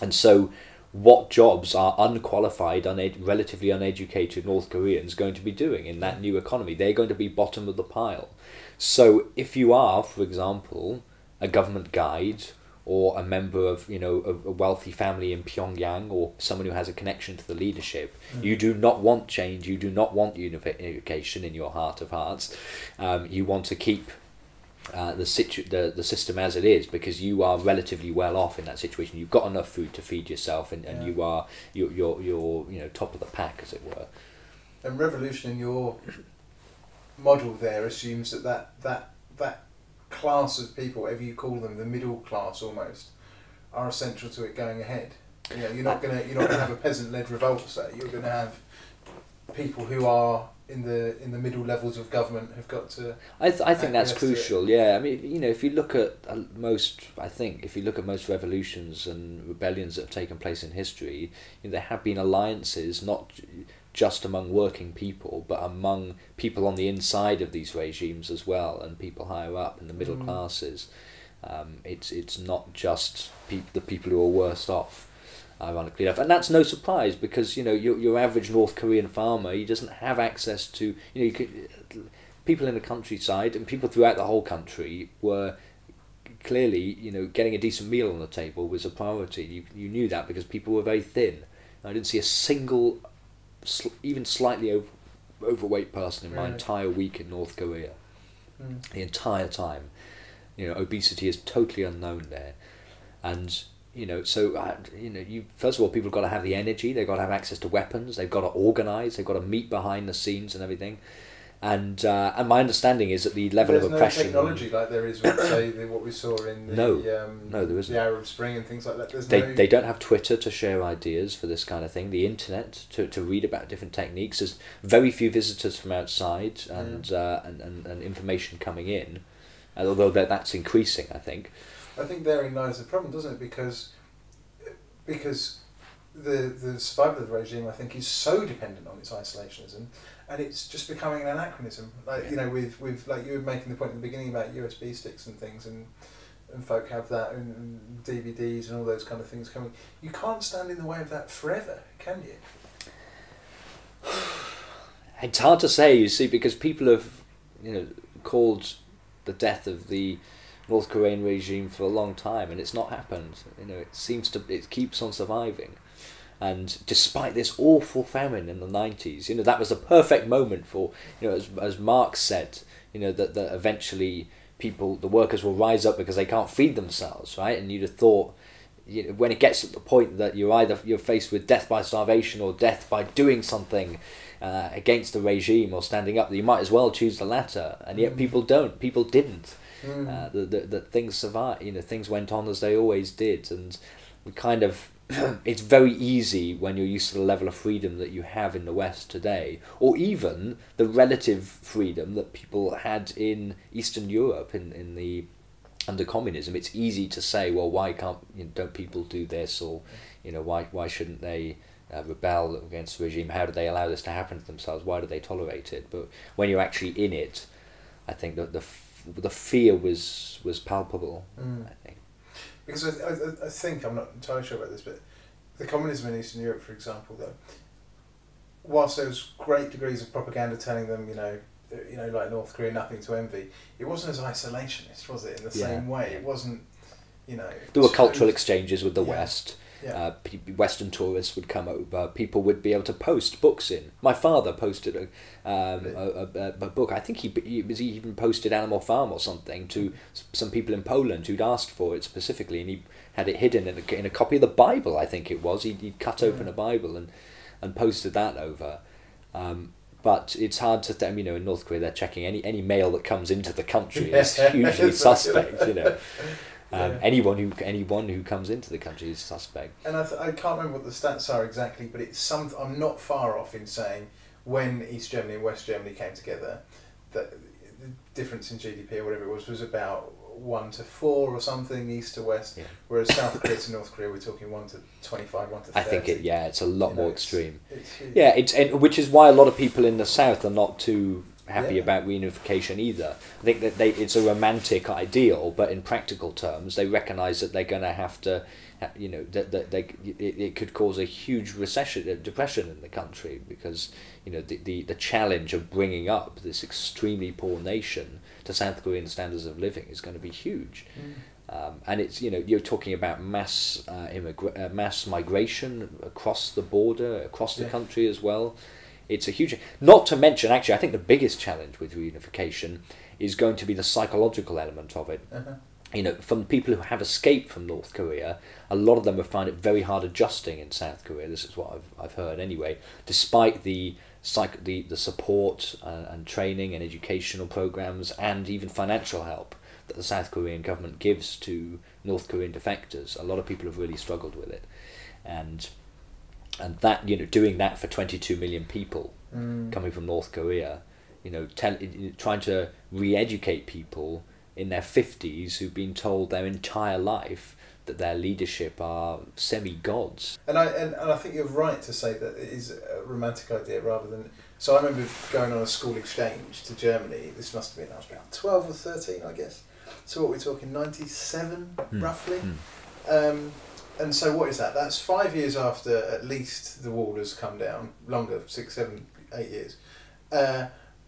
And so what jobs are unqualified, relatively uneducated North Koreans going to be doing in that new economy? They're going to be bottom of the pile. So if you are, for example, a government guide or a member of a wealthy family in Pyongyang or someone who has a connection to the leadership, you do not want change, you do not want unification in your heart of hearts. You want to keep the system as it is, because you are relatively well off in that situation. You've got enough food to feed yourself, and you are you're top of the pack, as it were. And revolution in your model there assumes that that class of people, whatever you call them, the middle class almost, are essential to it going ahead. You're not gonna have a peasant-led revolt, say. You're gonna have people who are in the middle levels of government have got to. I think that's crucial. Yeah, I mean, if you look at most revolutions and rebellions that have taken place in history, there have been alliances not just among working people, but among people on the inside of these regimes as well, and people higher up in the middle classes. It's not just the people who are worse off, ironically enough, and that's no surprise, because your average North Korean farmer, he doesn't have access to people in the countryside, and people throughout the whole country were clearly getting a decent meal on the table was a priority. You knew that because people were very thin. I didn't see a single even slightly overweight person in my entire week in North Korea. The entire time. You know, obesity is totally unknown there. And, you know, so, you know, first of all, people have got to have the energy, they've got to have access to weapons, they've got to organise, they've got to meet behind the scenes and everything. And my understanding is that the level of oppression... There's no technology like there is with, say, what we saw in the, the Arab Spring and things like that. They don't have Twitter to share ideas for this kind of thing. The internet to read about different techniques. There's very few visitors from outside and information coming in, although that's increasing, I think. I think therein lies the problem, doesn't it? Because the survival of the regime, I think, is so dependent on its isolationism, and it's just becoming an anachronism. Like, you know, with like you were making the point at the beginning about USB sticks and things, and folk have that, and DVDs and all those kind of things coming. You can't stand in the way of that forever, can you? It's hard to say, you see, because people have, you know, called the death of the North Korean regime for a long time, and it's not happened. You know, it seems to, it keeps on surviving, and despite this awful famine in the 90s, you know, that was the perfect moment for, you know, as Marx said, you know, that eventually people, the workers, will rise up because they can't feed themselves, right? And you'd have thought, you know, when it gets to the point that you're faced with death by starvation or death by doing something against the regime or standing up, that you might as well choose the latter, and yet people didn't. That things survived, you know, things went on as they always did, and we kind of, it's very easy when you're used to the level of freedom that you have in the West today, or even the relative freedom that people had in Eastern Europe under communism. It's easy to say, well, why can't, you know, don't people do this, or, you know, why shouldn't they rebel against the regime? How do they allow this to happen to themselves? Why do they tolerate it? But when you're actually in it, I think that the fear was palpable, I think. Because I think, I'm not entirely sure about this, but the communism in Eastern Europe, for example, though, whilst there was great degrees of propaganda telling them, you know, like North Korea, nothing to envy, it wasn't as isolationist, was it, in the same way? It wasn't, you know... There were cultural exchanges with the West. Yeah. Western tourists would come over, people would be able to post books in. My father posted a book, I think he even posted Animal Farm or something to some people in Poland who'd asked for it specifically, and he had it hidden in a copy of the Bible, I think it was. He'd cut open a Bible and posted that over. But it's hard to think, you know, in North Korea they're checking any mail that comes into the country is hugely suspect, you know. Anyone who comes into the country is suspect. And I can't remember what the stats are exactly, but it's I'm not far off in saying when East Germany and West Germany came together, that the difference in GDP or whatever it was about 1 to 4 or something, East to West, whereas South Korea to North Korea we're talking 1 to 25, 1 to 30. I think it's a lot more extreme. It's which is why a lot of people in the South are not too happy about reunification either. I think that it's a romantic ideal, but in practical terms, they recognise that they're going to have to, you know, it could cause a huge depression in the country, because, you know, the challenge of bringing up this extremely poor nation to South Korean standards of living is going to be huge. And it's, you know, you're talking about mass migration across the border, across the country as well. It's a huge... Not to mention, actually, I think the biggest challenge with reunification is going to be the psychological element of it. You know, from people who have escaped from North Korea, a lot of them have found it very hard adjusting in South Korea. This is what I've heard anyway. Despite the support and training and educational programs and even financial help that the South Korean government gives to North Korean defectors, a lot of people have really struggled with it. And that, you know, doing that for 22 million people coming from North Korea, you know, trying to re-educate people in their 50s who've been told their entire life that their leadership are semi-gods. And I think you're right to say that it is a romantic idea rather than... So I remember going on a school exchange to Germany. This must have been, I was about 12 or 13, I guess. So what we're talking, 97, roughly? And so what is that? That's 5 years after at least the wall has come down, longer, 6, 7, 8 years.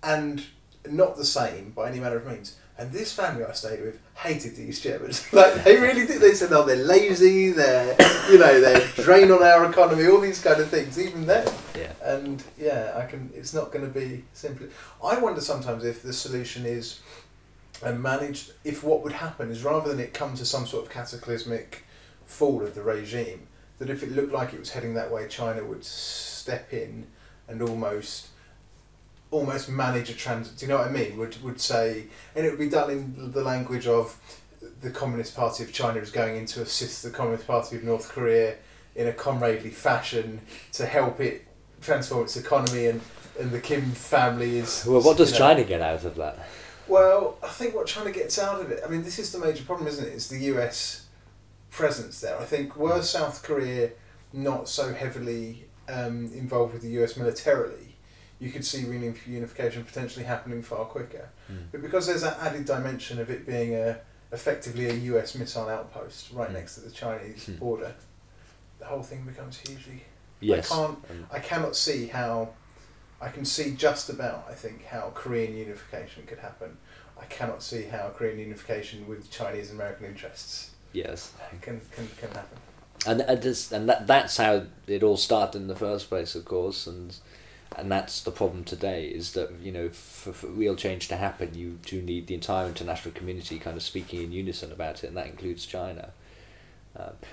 And not the same by any manner of means. And this family I stayed with hated these Germans. Like, they really did. They said, oh, they're lazy, they're, you know, they're drain on our economy, all these kind of things, even then. Yeah. And, yeah, it's not going to be simple. I wonder sometimes if the solution is managed, if what would happen is rather than it come to some sort of cataclysmic fall of the regime, that if it looked like it was heading that way, China would step in and almost manage a transit, do you know what I mean? Would say, and it would be done in the language of the Communist Party of China is going in to assist the Communist Party of North Korea in a comradely fashion to help it transform its economy, and the Kim family is... Well, what does China get out of that? Well, I think what China gets out of it, I mean, this is the major problem, isn't it? It's the US presence there. I think were South Korea not so heavily involved with the US militarily, you could see reunification potentially happening far quicker. Mm. But because there's that added dimension of it being effectively a US missile outpost right next to the Chinese border, the whole thing becomes hugely... Yes. I cannot see how... I can see just about, I think, how Korean unification could happen. I cannot see how Korean unification with Chinese and American interests can happen. And that's how it all started in the first place, of course, and that's the problem today, is that, you know, for real change to happen, you do need the entire international community kind of speaking in unison about it, and that includes China.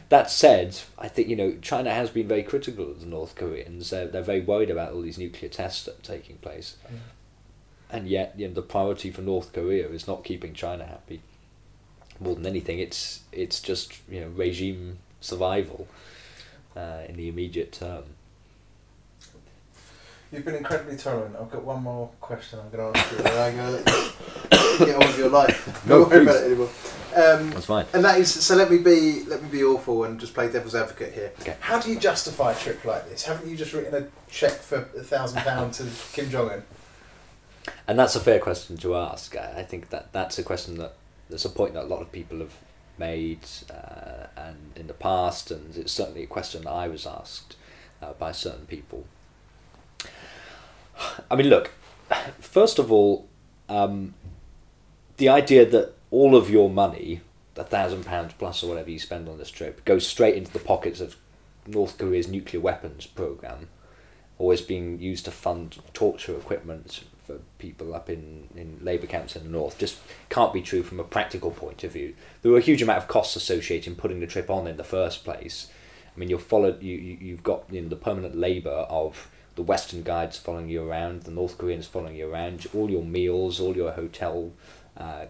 That said, I think, you know, China has been very critical of the North Koreans. They're very worried about all these nuclear tests that are taking place. Yeah. And yet, you know, the priority for North Korea is not keeping China happy. More than anything, it's just, you know, regime survival in the immediate term. You've been incredibly tolerant. I've got one more question I'm going to ask you, and I'm going to get on with your life. Don't worry about it anymore. That's fine. And that is, so let me be awful and just play devil's advocate here. Okay. How do you justify a trip like this? Haven't you just written a cheque for £1,000 to Kim Jong-un? And that's a fair question to ask. I think that's a question that's a point that a lot of people have made, and in the past, and it's certainly a question that I was asked by certain people. I mean, look, first of all, the idea that all of your money, £1,000 plus or whatever you spend on this trip, goes straight into the pockets of North Korea's nuclear weapons program, always being used to fund torture equipment for people up in labour camps in the north, just can't be true from a practical point of view. There were a huge amount of costs associated in putting the trip on in the first place. I mean, you've got, you know, the permanent labour of the Western guides following you around, the North Koreans following you around, all your meals, all your hotel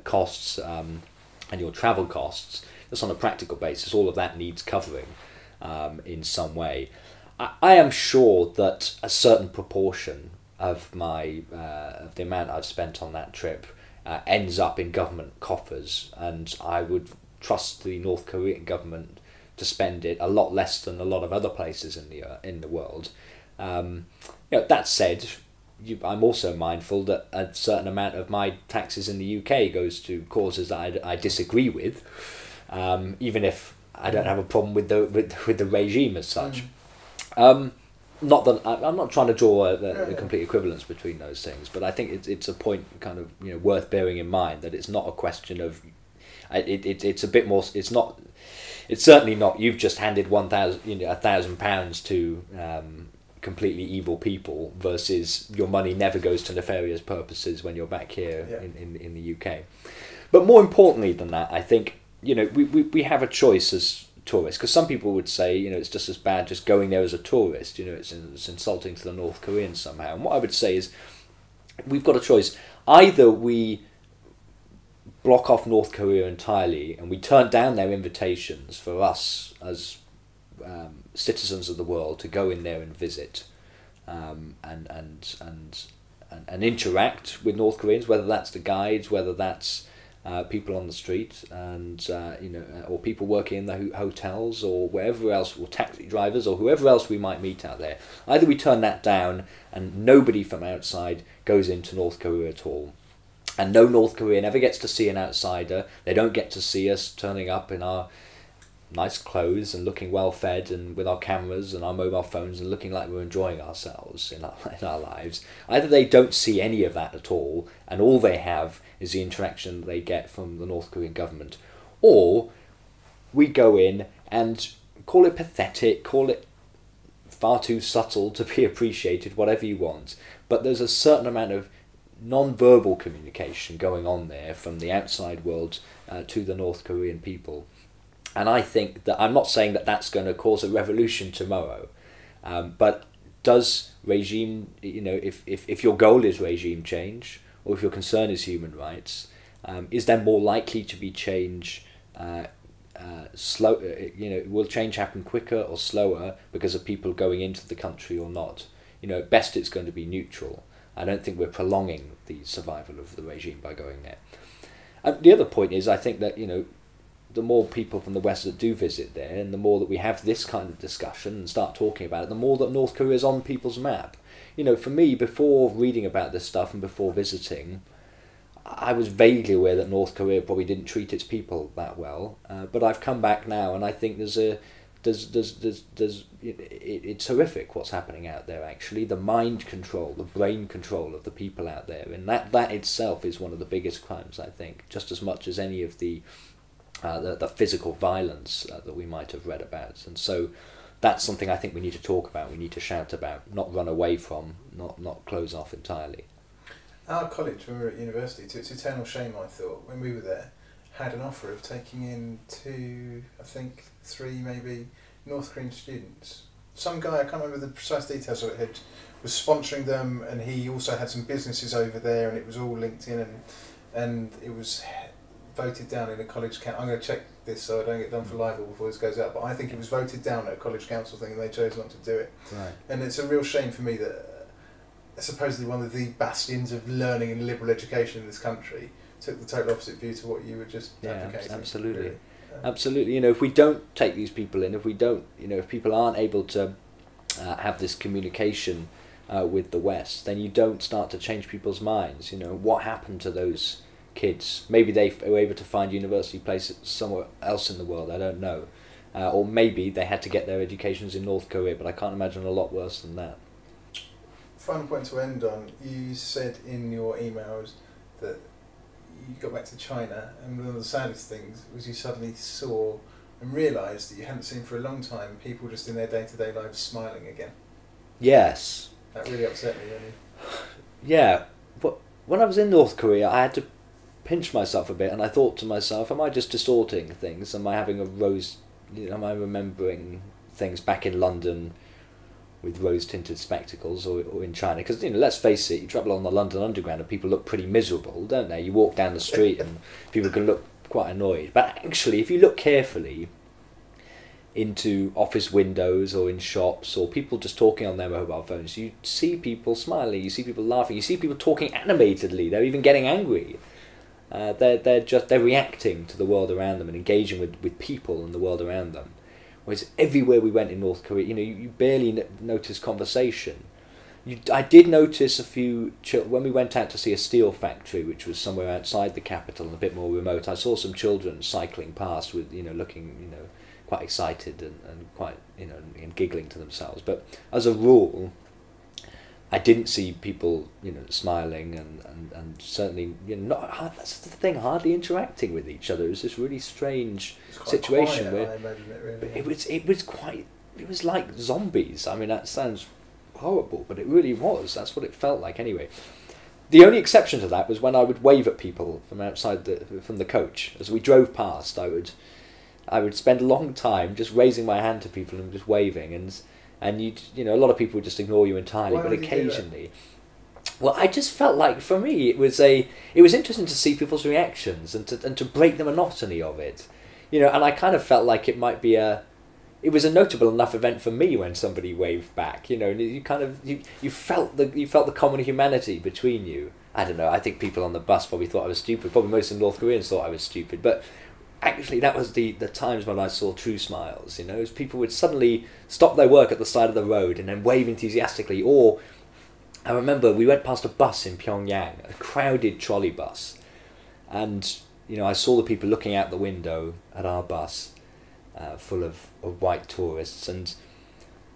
costs, and your travel costs. Just on a practical basis, all of that needs covering in some way. I am sure that a certain proportion of of the amount I've spent on that trip ends up in government coffers, and I would trust the North Korean government to spend it a lot less than a lot of other places in the world. You know, that said, I'm also mindful that a certain amount of my taxes in the UK goes to causes that I disagree with, even if I don't have a problem with the regime as such. Mm. Not that I'm not trying to draw a complete equivalence between those things, but I think it's a point kind of, you know, worth bearing in mind, that it's not a question of it's a bit more. It's not. It's certainly not. You've just handed £1,000 to completely evil people versus your money never goes to nefarious purposes when you're back here in the UK. But more importantly than that, I think, you know, we have a choice as tourists, because some people would say, you know, it's just as bad just going there as a tourist, you know, it's insulting to the North Koreans somehow. And what I would say is we've got a choice. Either we block off North Korea entirely and we turn down their invitations for us as citizens of the world to go in there and visit and interact with North Koreans, whether that's the guides, whether that's people on the street, and you know, or people working in the hotels or wherever else, or taxi drivers or whoever else we might meet out there. Either we turn that down and nobody from outside goes into North Korea at all, and no North Korean ever gets to see an outsider. They don't get to see us turning up in our nice clothes and looking well fed and with our cameras and our mobile phones and looking like we're enjoying ourselves in our lives. Either they don't see any of that at all and all they have is the interaction they get from the North Korean government, or we go in and call it pathetic, call it far too subtle to be appreciated, whatever you want. But there's a certain amount of non-verbal communication going on there from the outside world to the North Korean people. And I think that, I'm not saying that that's going to cause a revolution tomorrow, but does regime, you know, if your goal is regime change, or if your concern is human rights, is there more likely to be change, slow, you know, will change happen quicker or slower because of people going into the country or not? You know, at best it's going to be neutral. I don't think we're prolonging the survival of the regime by going there. And the other point is, I think that, you know, the more people from the West that do visit there, and the more that we have this kind of discussion and start talking about it, the more that North Korea is on people's map. You know, for me, before reading about this stuff and before visiting, I was vaguely aware that North Korea probably didn't treat its people that well. But I've come back now, and I think it's horrific what's happening out there. Actually, the mind control, the brain control of the people out there, and that itself is one of the biggest crimes, I think, just as much as any of the physical violence that we might have read about. And so that's something I think we need to talk about, we need to shout about, not run away from, not close off entirely. Our college, when we were at university, to its eternal shame, I thought, when we were there, had an offer of taking in 2, I think 3 maybe, North Korean students. Some guy, I can't remember the precise details of it, was sponsoring them, and he also had some businesses over there, and it was all linked in, and it was voted down in a college council. I'm going to check this so I don't get done for libel before this goes out, but I think it was voted down at a college council thing and they chose not to do it. Right. And it's a real shame for me that supposedly one of the bastions of learning and liberal education in this country took the total opposite view to what you were just advocating. Absolutely. Really. Absolutely. You know, if we don't take these people in, if we don't, you know, if people aren't able to have this communication with the West, then you don't start to change people's minds. You know, what happened to those kids? Maybe they were able to find university places somewhere else in the world, I don't know. Or maybe they had to get their educations in North Korea, but I can't imagine a lot worse than that. Final point to end on, you said in your emails that you got back to China, and one of the saddest things was you suddenly saw and realised that you hadn't seen for a long time people just in their day-to-day lives smiling again. Yes. That really upset me, really. Yeah, but when I was in North Korea, I had to pinch myself a bit, and I thought to myself, am I just distorting things? Am I having a rose, you know, am I remembering things back in London with rose-tinted spectacles, or in China? Because, you know, let's face it, you travel on the London Underground and people look pretty miserable, don't they? You walk down the street and people can look quite annoyed. But actually, if you look carefully into office windows or in shops or people just talking on their mobile phones, you see people smiling, you see people laughing, you see people talking animatedly, they're even getting angry. They're reacting to the world around them and engaging with people and the world around them. Whereas everywhere we went in North Korea, you know, you barely notice conversation. I did notice a few children when we went out to see a steel factory, which was somewhere outside the capital and a bit more remote. I saw some children cycling past with, you know, looking, you know, quite excited and quite, you know, and giggling to themselves. But as a rule, I didn't see people, you know, smiling and certainly, you know, not, that's the thing, hardly interacting with each other. It was this really strange situation where it was like zombies. I mean, that sounds horrible, but it really was. That's what it felt like anyway. The only exception to that was when I would wave at people from outside from the coach as we drove past. I would spend a long time just raising my hand to people and just waving, and you know, a lot of people would just ignore you entirely. Why? But occasionally, well, I just felt like, for me, it was interesting to see people's reactions and to break the monotony of it, you know. And I kind of felt like it was a notable enough event for me when somebody waved back, you know. And you kind of you felt the common humanity between you. I don't know. I think people on the bus probably thought I was stupid. Probably most of the North Koreans thought I was stupid, but actually, that was the times when I saw true smiles, you know, as people would suddenly stop their work at the side of the road and then wave enthusiastically. Or, I remember we went past a bus in Pyongyang, a crowded trolley bus, and, you know, I saw the people looking out the window at our bus, full of white tourists, and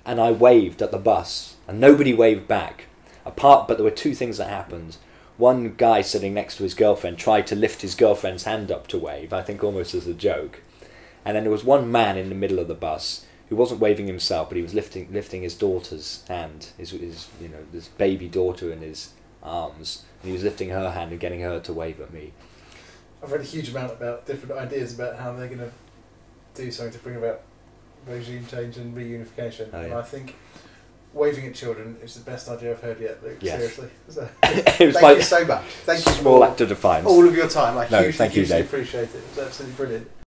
I waved at the bus, and nobody waved back. But there were two things that happened. One guy sitting next to his girlfriend tried to lift his girlfriend's hand up to wave, I think almost as a joke. And then there was one man in the middle of the bus who wasn't waving himself, but he was lifting his daughter's hand, his you know, this baby daughter in his arms, and he was lifting her hand and getting her to wave at me. I've read a huge amount about different ideas about how they're going to do something to bring about regime change and reunification, oh, yeah. And I think waving at children is the best idea I've heard yet, Luke. Yes. Seriously. So, thank you so much. Thank you for all of your time. I hugely appreciate it. It was absolutely brilliant.